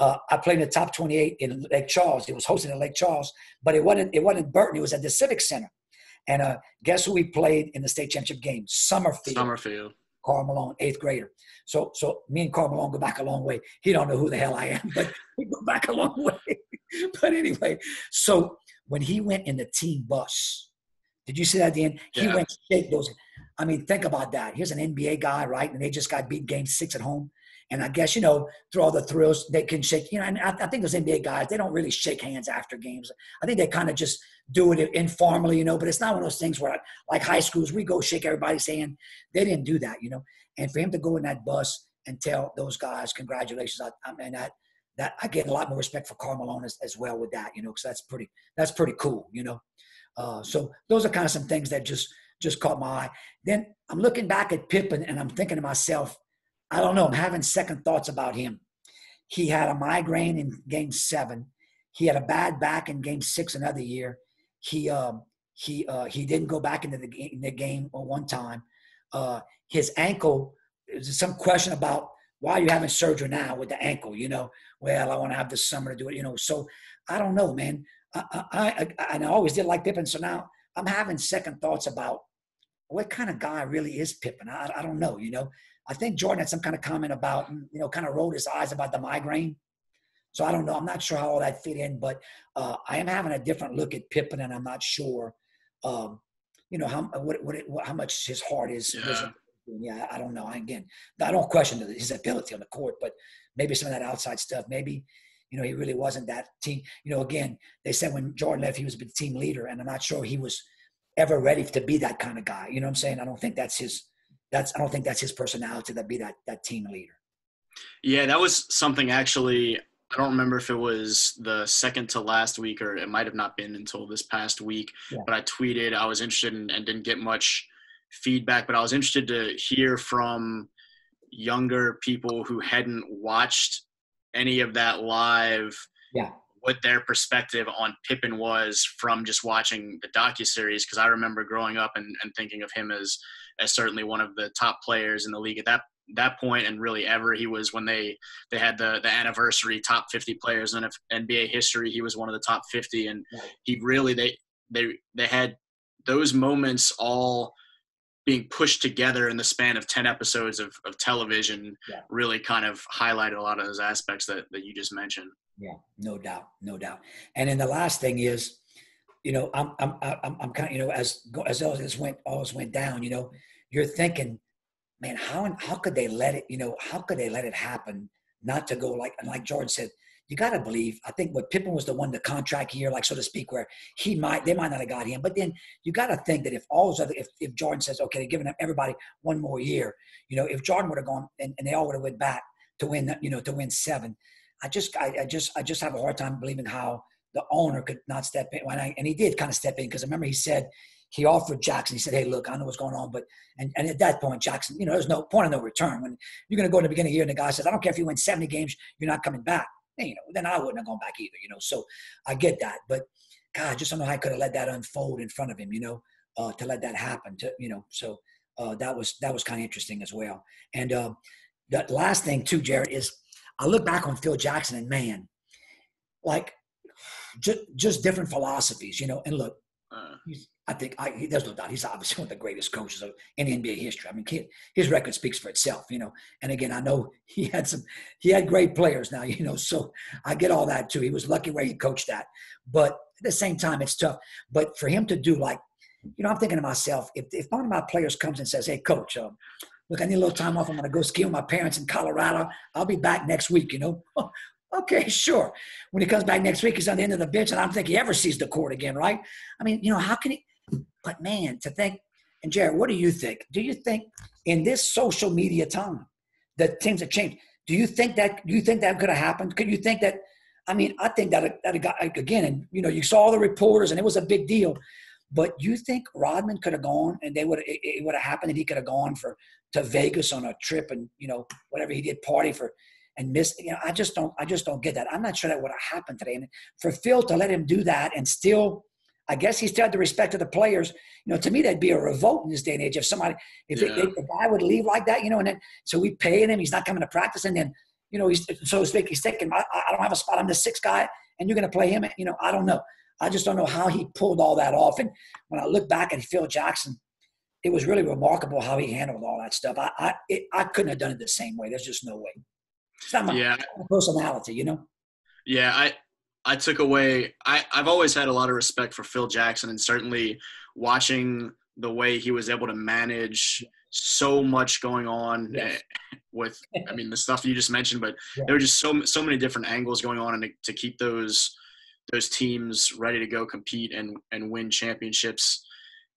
I played in the top 28 in Lake Charles. It was hosted in Lake Charles, but it wasn't Burton. It was at the Civic Center. And guess who we played in the state championship game? Summerfield. Karl Malone, 8th grader. So me and Karl Malone go back a long way. He don't know who the hell I am, but we go back a long way. But anyway, so when he went in the team bus, did you see that at the end? Yeah. He went to shake those. I mean, think about that. Here's an NBA guy, right? And they just got beat Game 6 at home. And I guess, you know, through all the thrills, they can shake. You know, and I think those NBA guys, they don't really shake hands after games. I think they kind of just do it informally, you know. But it's not one of those things where, like high schools, we go shake everybody's hand. They didn't do that, you know. And for him to go in that bus and tell those guys, congratulations, I mean, I get a lot more respect for Karl Malone as well with that, you know, because that's pretty cool, you know. So those are kind of some things that just caught my eye. Then I'm looking back at Pippen, and I'm thinking to myself, I don't know. I'm having second thoughts about him. He had a migraine in Game 7. He had a bad back in Game 6 another year. He didn't go back into the game one time. His ankle, there's some question about why are you having surgery now with the ankle, you know? Well, I want to have this summer to do it, you know? So I don't know, man. I always did like Pippen, so now I'm having second thoughts about what kind of guy really is Pippen. I don't know, you know? I think Jordan had some kind of comment about, you know, kind of rolled his eyes about the migraine. So I don't know. I'm not sure how all that fit in, but I am having a different look at Pippen, and I'm not sure, you know, how much his heart is. Yeah. Yeah, I don't know. Again, I don't question his ability on the court, but maybe some of that outside stuff. Maybe, you know, he really wasn't that team. You know, again, they said when Jordan left, he was a big team leader, and I'm not sure he was ever ready to be that kind of guy. You know what I'm saying? I don't think that's his. I don't think that's his personality to be that team leader. Yeah, that was something actually. I don't remember if it was the second to last week or it might have not been until this past week. Yeah. But I tweeted I was interested in, and didn't get much feedback. But I was interested to hear from younger people who hadn't watched any of that live. Yeah. What their perspective on Pippen was from just watching the docuseries, because I remember growing up and thinking of him as certainly one of the top players in the league at that point, and really ever. He was, when they had the anniversary top 50 players in NBA history, he was one of the top 50, and he really, they had those moments all being pushed together in the span of 10 episodes of television. Yeah. Really kind of highlighted a lot of those aspects that you just mentioned. Yeah, no doubt. And then the last thing is, you know, I'm kind of, you know, as all this went down, you know, you're thinking, man, how could they let it, you know, how could they let it happen? Not to go like Jordan said, you got to believe. I think what Pippen was the one, the contract year, like so to speak, where they might not have got him. But then you got to think that if Jordan says, okay, they're giving everybody one more year, you know, if Jordan would have gone and they all would have went back to win 7. I just have a hard time believing how the owner could not step in. And he did kind of step in, because I remember he said he offered Jackson. He said, hey, look, I know what's going on. But and at that point, Jackson, you know, there's no point of no return. When you're going to go in the beginning of the year and the guy says, I don't care if you win 70 games, you're not coming back. Hey, you know, then I wouldn't have gone back either, you know. So I get that. But, God, I just don't know how I could have let that unfold in front of him, you know, to let that happen. So that was kind of interesting as well. And the last thing, too, Jared, is I look back on Phil Jackson and, man, like just different philosophies, you know. And look, there's no doubt he's obviously one of the greatest coaches in NBA history. I mean, his record speaks for itself, you know. And again, I know he had great players now, you know, so I get all that too. He was lucky where he coached that. But at the same time, it's tough. But for him to do, like, you know, I'm thinking to myself, if one of my players comes and says, hey, coach, look, I need a little time off. I'm going to go ski with my parents in Colorado. I'll be back next week, you know. Okay, sure. When he comes back next week, he's on the end of the bench, and I don't think he ever sees the court again, right? I mean, you know, how can he – but, man, to think And Jared, what do you think? Do you think in this social media time that things have changed? Do you think that could have happened? Could you think that? I mean, I think that got, again, and you know, you saw all the reporters, and it was a big deal. But you think Rodman could have gone, and it would have happened, and he could have gone to Vegas on a trip, and you know, whatever he did, party for, and missed. You know, I just don't get that. I'm not sure that would have happened today. And for Phil to let him do that, and still, I guess he still had the respect of the players. You know, to me, that'd be a revolt in this day and age if somebody, if the guy would leave like that, you know, and then so we paying him, he's not coming to practice, and then, you know, he's, so to speak, he's thinking, I don't have a spot. I'm the sixth guy, and you're going to play him. You know, I don't know. I just don't know how he pulled all that off. And when I look back at Phil Jackson, it was really remarkable how he handled all that stuff. I couldn't have done it the same way. There's just no way. It's not my personality, you know? Yeah, I took away – I've always had a lot of respect for Phil Jackson, and certainly watching the way he was able to manage so much going on with – I mean, the stuff you just mentioned, but there were just so many different angles going on, and to keep those teams ready to go compete and win championships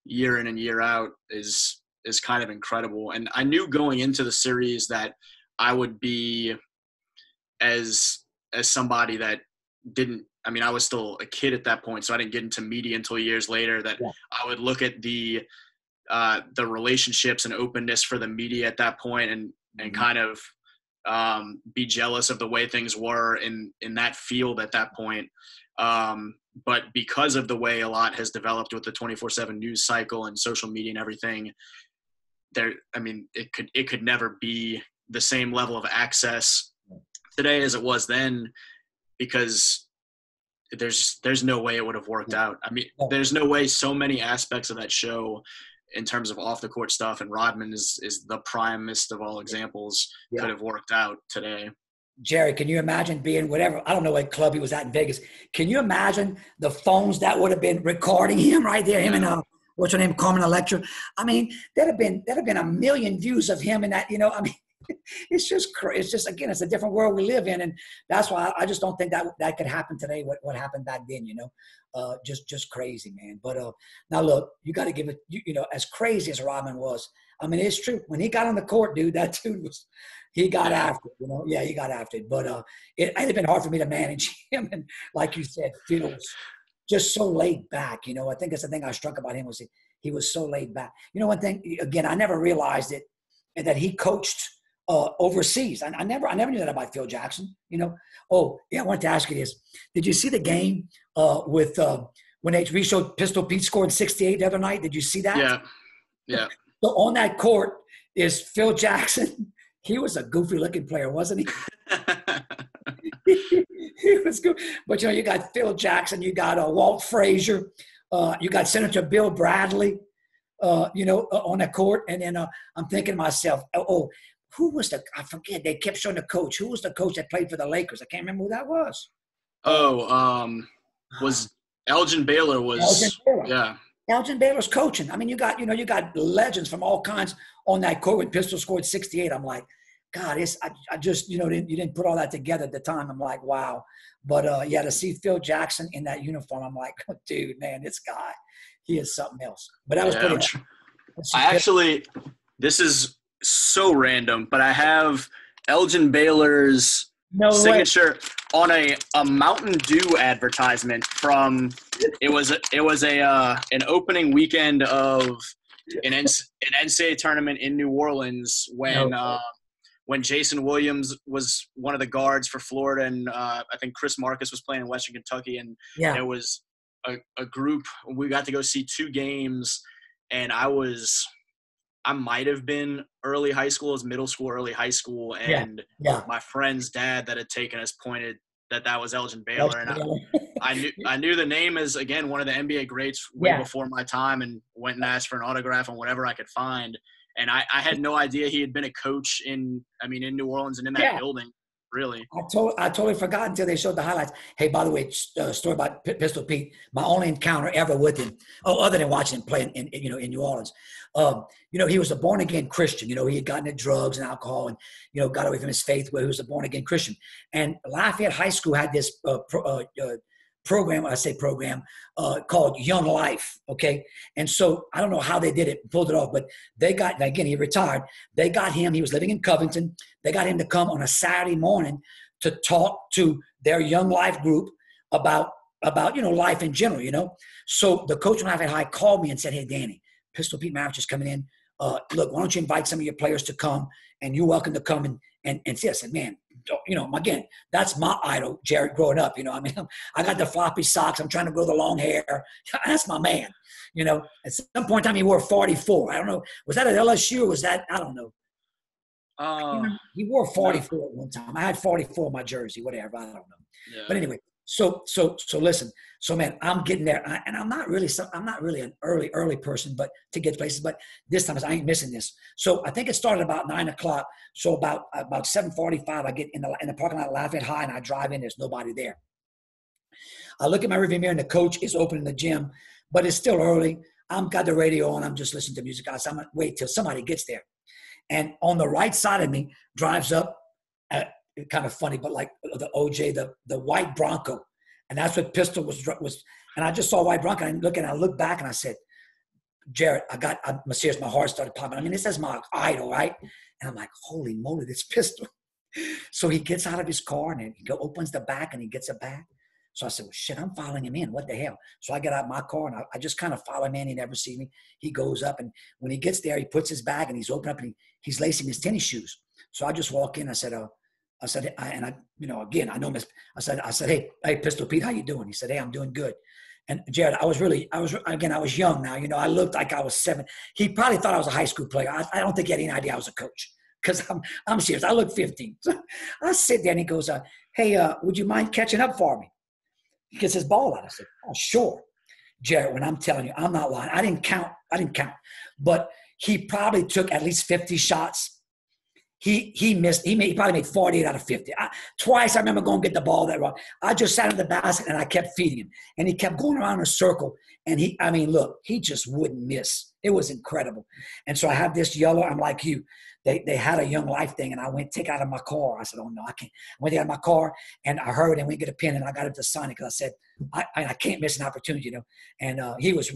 year in and year out is kind of incredible. And I knew going into the series that I would be as somebody that didn't, I mean, I was still a kid at that point, so I didn't get into media until years later, that I would look at the relationships and openness for the media at that point and kind of be jealous of the way things were in that field at that point. But because of the way a lot has developed with the 24/7 news cycle and social media and everything, there, I mean, it could never be the same level of access today as it was then, because there's no way it would have worked out. I mean, there's no way so many aspects of that show in terms of off the court stuff, and Rodman is the primest of all examples, could have worked out today. Jerry, can you imagine being whatever? I don't know what club he was at in Vegas. Can you imagine the phones that would have been recording him right there? Him and what's her name, Carmen Electra. I mean, there'd have been a million views of him, and that, you know. I mean, it's just again, it's a different world we live in, and that's why I just don't think that could happen today. What happened back then, you know, just crazy, man. But now look, you got to give it. You know, as crazy as Rodman was, I mean, it's true. When he got on the court, dude, that dude was. He got after it, you know. Yeah, he got after it. But it had been hard for me to manage him. And like you said, Phil was just so laid back, you know. I think that's the thing I struck about him was he was so laid back. You know, one thing, again, I never realized it, that he coached overseas. I never knew that about Phil Jackson, you know. Oh, yeah, I wanted to ask you this. Did you see the game with when they showed Pistol Pete scored 68 the other night? Did you see that? Yeah. So on that court is Phil Jackson. He was a goofy-looking player, wasn't he? He was good. But, you know, you got Phil Jackson. You got Walt Frazier. You got Senator Bill Bradley, you know, on the court. And then I'm thinking to myself, who was the – I forget. They kept showing the coach. Who was the coach that played for the Lakers? I can't remember who that was. Was Elgin Baylor was – Yeah. Elgin Baylor's coaching. I mean, you got legends from all kinds on that court when Pistol scored 68. I'm like, God, you didn't put all that together at the time. I'm like, wow. But, yeah, to see Phil Jackson in that uniform, I'm like, dude, man, this guy, he is something else. But that was pretty much. This is so random, but I have Elgin Baylor's signature on a Mountain Dew advertisement from – It was an opening weekend of an NCAA tournament in New Orleans when Jason Williams was one of the guards for Florida, and I think Chris Marcus was playing in Western Kentucky, and there was a group. We got to go see two games, and I might have been early high school, it was middle school, early high school, and my friend's dad that had taken us pointed that was Elgin Baylor, and I knew the name as, again, one of the NBA greats way before my time, and went and asked for an autograph on whatever I could find. And I had no idea he had been a coach in New Orleans and in that building, really. I totally forgot until they showed the highlights. Hey, by the way, story about Pistol Pete, my only encounter ever with him, other than watching him play in New Orleans. You know, he was a born-again Christian. You know, he had gotten into drugs and alcohol and, you know, got away from his faith where he was a born-again Christian. And Lafayette High School had this program, I say program, called Young Life, okay? And so I don't know how they did it, pulled it off, but they got, again, he retired. They got him, he was living in Covington. They got him to come on a Saturday morning to talk to their Young Life group about, you know, life in general, you know? So the coach from Lafayette High called me and said, hey, Danny, Pistol Pete Maravich is coming in. Look, why don't you invite some of your players to come, and you're welcome to come and see. I said, man, you know, again, that's my idol, Jared, growing up. You know, I mean, I got the floppy socks. I'm trying to grow the long hair. That's my man. You know, at some point in time, he wore 44. I don't know. Was that at LSU or was that, I don't know. He wore 44 at one time. I had 44 in my jersey, whatever. I don't know. Yeah. But anyway. So listen, so man, I'm getting there, and I'm not really an early person, but to get places, but this time I ain't missing this. So I think it started about 9 o'clock. So about 7:45, I get in the parking lot, Lafayette High, and I drive in. There's nobody there. I look at my rearview mirror, and the coach is opening the gym, but it's still early. I've got the radio on. I'm just listening to music. So I'm gonna wait till somebody gets there, and on the right side of me drives up. Kind of funny, but like the OJ, the white Bronco. And that's what Pistol was. And I just saw white Bronco, and I looked back and I said, Jared, my heart started popping. I mean, this is my idol, right? And I'm like, holy moly, this Pistol. So he gets out of his car and he opens the back and he gets a bag. So I said, well, shit, I'm following him in. What the hell? So I get out of my car and I just kind of follow him in. He never sees me. He goes up, and when he gets there, he puts his bag and he's open up and he's lacing his tennis shoes. So I just walk in. I said, I said, hey, Pistol Pete, how you doing? He said, hey, I'm doing good. And Jared, I was young now. You know, I looked like I was 7. He probably thought I was a high school player. I don't think he had any idea I was a coach, because I'm serious. I look 15. So I sit there, and he goes, hey, would you mind catching up for me? He gets his ball out. I said, oh, sure. Jared, when I'm telling you, I'm not lying. I didn't count. But he probably took at least 50 shots. He probably made 48 out of 50. Twice I remember going to get the ball that wrong. I just sat in the basket and I kept feeding him. And he kept going around in a circle. And he just wouldn't miss. It was incredible. And so I had this yellow, I'm like you. They had a Young Life thing, and I went take out of my car. I said, oh, no, I can't. I went out of my car, and I heard, and we get a pen, and I got it to sign it, because I said, I can't miss an opportunity, you know. And he was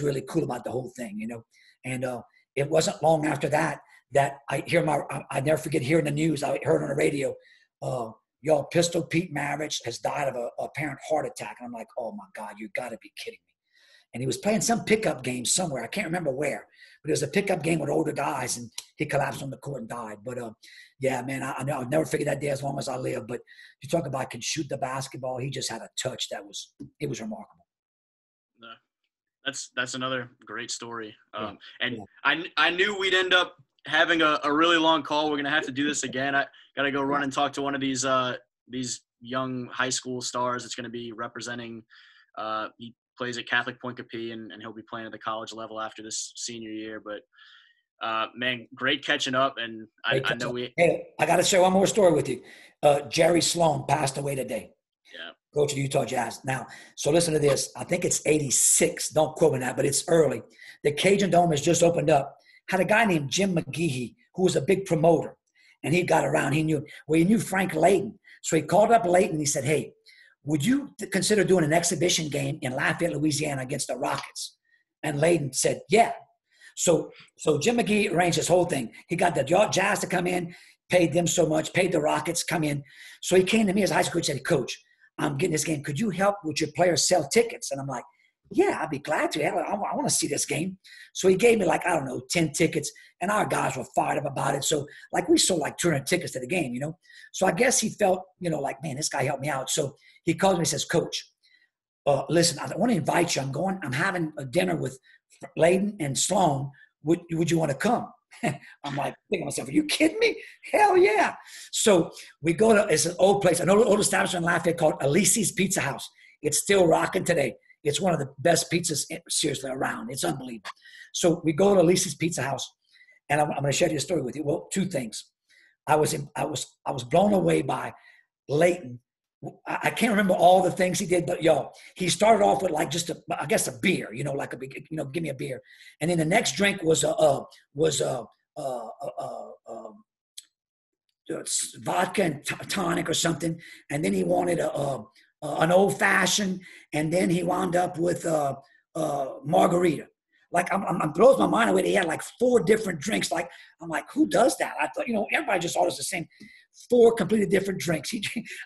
really cool about the whole thing, you know. And it wasn't long after that I never forget hearing the news. I heard on the radio, y'all, Pistol Pete Maravich has died of an apparent heart attack. And I'm like, oh my God, you gotta be kidding me. And he was playing some pickup game somewhere. I can't remember where, but it was a pickup game with older guys, and he collapsed on the court and died. But yeah, man, I'll never forget that day as long as I live. But you talk about can shoot the basketball. He just had a touch that was remarkable. No, that's another great story. I knew we'd end up having a really long call. We're gonna have to do this again. I gotta go run and talk to one of these young high school stars that's gonna be representing. He plays at Catholic Point Copiah, and he'll be playing at the college level after this senior year. But man, great catching up. And I know we. Hey, I gotta share one more story with you. Jerry Sloan passed away today. Yeah. Coach of the Utah Jazz. Now, so listen to this. I think it's 86. Don't quote me on that, but it's early. The Cajun Dome has just opened up. Had a guy named Jim McGehee, who was a big promoter, and he got around. He knew Frank Layton. So he called up Layton and he said, hey, would you consider doing an exhibition game in Lafayette, Louisiana against the Rockets? And Layton said, yeah. So Jim McGehee arranged this whole thing. He got the Jazz to come in, paid them so much, paid the Rockets to come in. So he came to me as a high school coach and said, Coach, I'm getting this game. Could you help with your players sell tickets? And I'm like, yeah, I'd be glad to. I want to see this game. So he gave me 10 tickets, and our guys were fired up about it. So we sold 200 tickets to the game, you know. So I guess he felt, man, this guy helped me out. So he calls me and says, Coach, listen, I want to invite you. I'm having a dinner with Layden and Sloan. Would you want to come? I'm like, thinking to myself, are you kidding me? Hell yeah. So we go to, it's an old place, an old establishment in Lafayette called Elise's Pizza House. It's still rocking today. It's one of the best pizzas, seriously, around. It's unbelievable. So we go to Lisa's Pizza House, and I'm going to share your story with you. Well, two things. I was blown away by Layton. I can't remember all the things he did, but y'all, he started off with a beer, give me a beer, and then the next drink was vodka and tonic or something, and then he wanted a an old fashioned, and then he wound up with margarita. Like, I'm blows my mind away. They had like 4 different drinks. Like, I'm like, who does that? I thought, you know, everybody just orders the same 4 completely different drinks.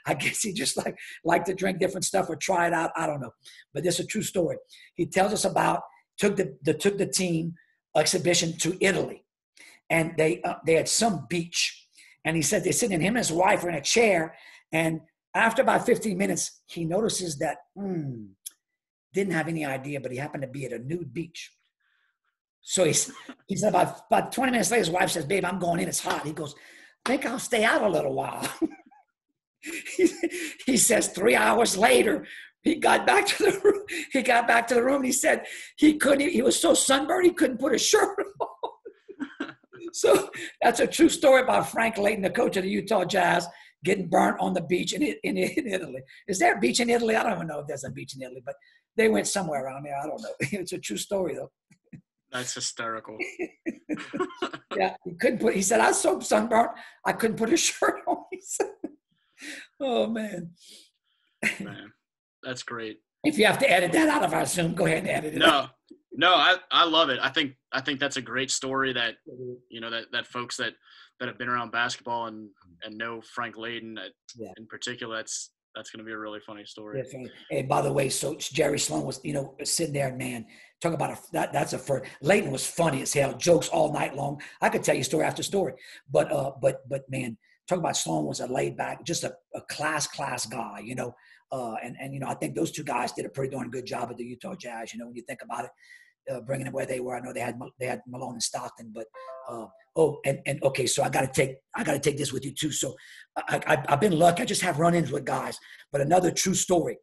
I guess he just liked to drink different stuff or try it out. I don't know, but it's a true story. He tells us about took the team exhibition to Italy, and they had some beach, and he said they're sitting. Him and his wife were in a chair, and after about 15 minutes, he notices that didn't have any idea, but he happened to be at a nude beach. So he said about 20 minutes later, his wife says, "Babe, I'm going in. It's hot." He goes, "I think I'll stay out a little while." He says 3 hours later, he got back to the room. He got back to the room. And he said he couldn't. He was so sunburned he couldn't put a shirt on. So that's a true story about Frank Layton, the coach of the Utah Jazz, getting burnt on the beach in Italy. Is there a beach in Italy? I don't even know if there's a beach in Italy, but they went somewhere around there. I don't know. It's a true story though. That's hysterical. Yeah, he couldn't put. He said, "I was so sunburned, I couldn't put a shirt on." Oh man. Man, that's great. If you have to edit that out of our Zoom, go ahead and edit it. No, I love it. I think that's a great story that, you know, that folks that have been around basketball and know Frank Layden in particular. That's going to be a really funny story. Yeah, and by the way, so Jerry Sloan was, you know, sitting there, man, talk about that's a first. Layton was funny as hell, jokes all night long. I could tell you story after story, but man, talk about Sloan was a laid back, just a class guy, you know, and you know, I think those two guys did a pretty darn good job at the Utah Jazz. You know, when you think about it, bringing them where they were. I know they had Malone and Stockton, but okay, so I got to take this with you too. So I've been lucky. I just have run-ins with guys. But another true story,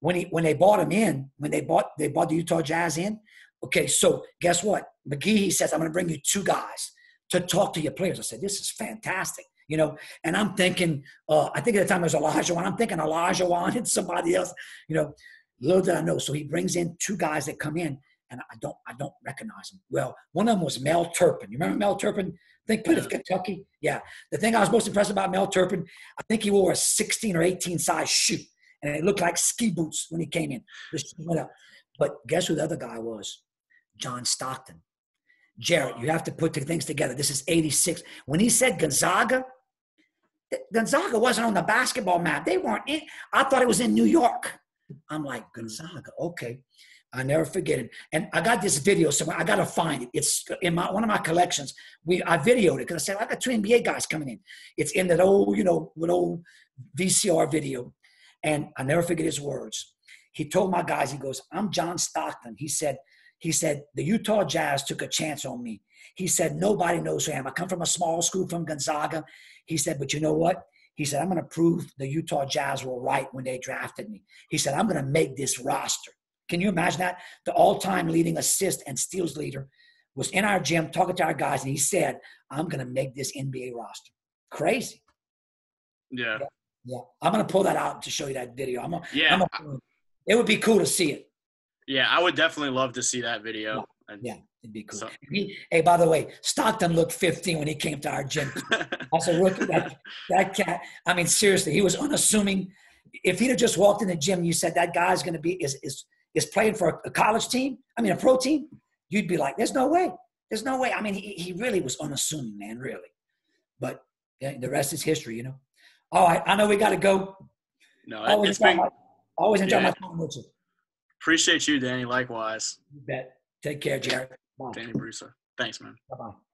when they bought the Utah Jazz in. Okay, so guess what? McGee says, "I'm going to bring you 2 guys to talk to your players." I said, "This is fantastic." You know, and I'm thinking, I think at the time it was Olajuwon. I'm thinking Olajuwon and somebody else. You know, little did I know. So he brings in 2 guys that come in, and I don't recognize him. Well, one of them was Mel Turpin. You remember Mel Turpin? I think played at Kentucky. Yeah. The thing I was most impressed about Mel Turpin, I think he wore a 16 or 18 size shoe, and it looked like ski boots when he came in. Just went up. But guess who the other guy was? John Stockton. Jarrett, you have to put the things together. This is 86. When he said Gonzaga wasn't on the basketball map. They weren't in. I thought it was in New York. I'm like, Gonzaga, okay. I never forget it. And I got this video somewhere. I got to find it. It's in one of my collections. I videoed it because I said, I got 2 NBA guys coming in. It's in that old, you know, with old VCR video. And I never forget his words. He told my guys, he goes, "I'm John Stockton." He said, "The Utah Jazz took a chance on me." He said, "Nobody knows who I am. I come from a small school from Gonzaga." He said, "But you know what?" He said, "I'm going to prove the Utah Jazz were right when they drafted me." He said, "I'm going to make this roster." Can you imagine that? The all-time leading assist and steals leader was in our gym talking to our guys, and he said, "I'm going to make this NBA roster." Crazy. Yeah. Yeah. I'm going to pull that out to show you that video. It would be cool to see it. Yeah, I would definitely love to see that video. Yeah, it'd be cool. So. Hey, by the way, Stockton looked 15 when he came to our gym. That's a rookie. That cat, I mean, seriously, he was unassuming. If he'd have just walked in the gym, you said that guy's going to be is playing for a college team, I mean, a pro team, you'd be like, there's no way. There's no way. I mean, he really was unassuming, man, really. But the rest is history, you know. All right, I know we got to go. No, always enjoy my time with you. Appreciate you, Danny. Likewise. You bet. Take care, Jared. Bye. Danny Broussard. Thanks, man. Bye-bye.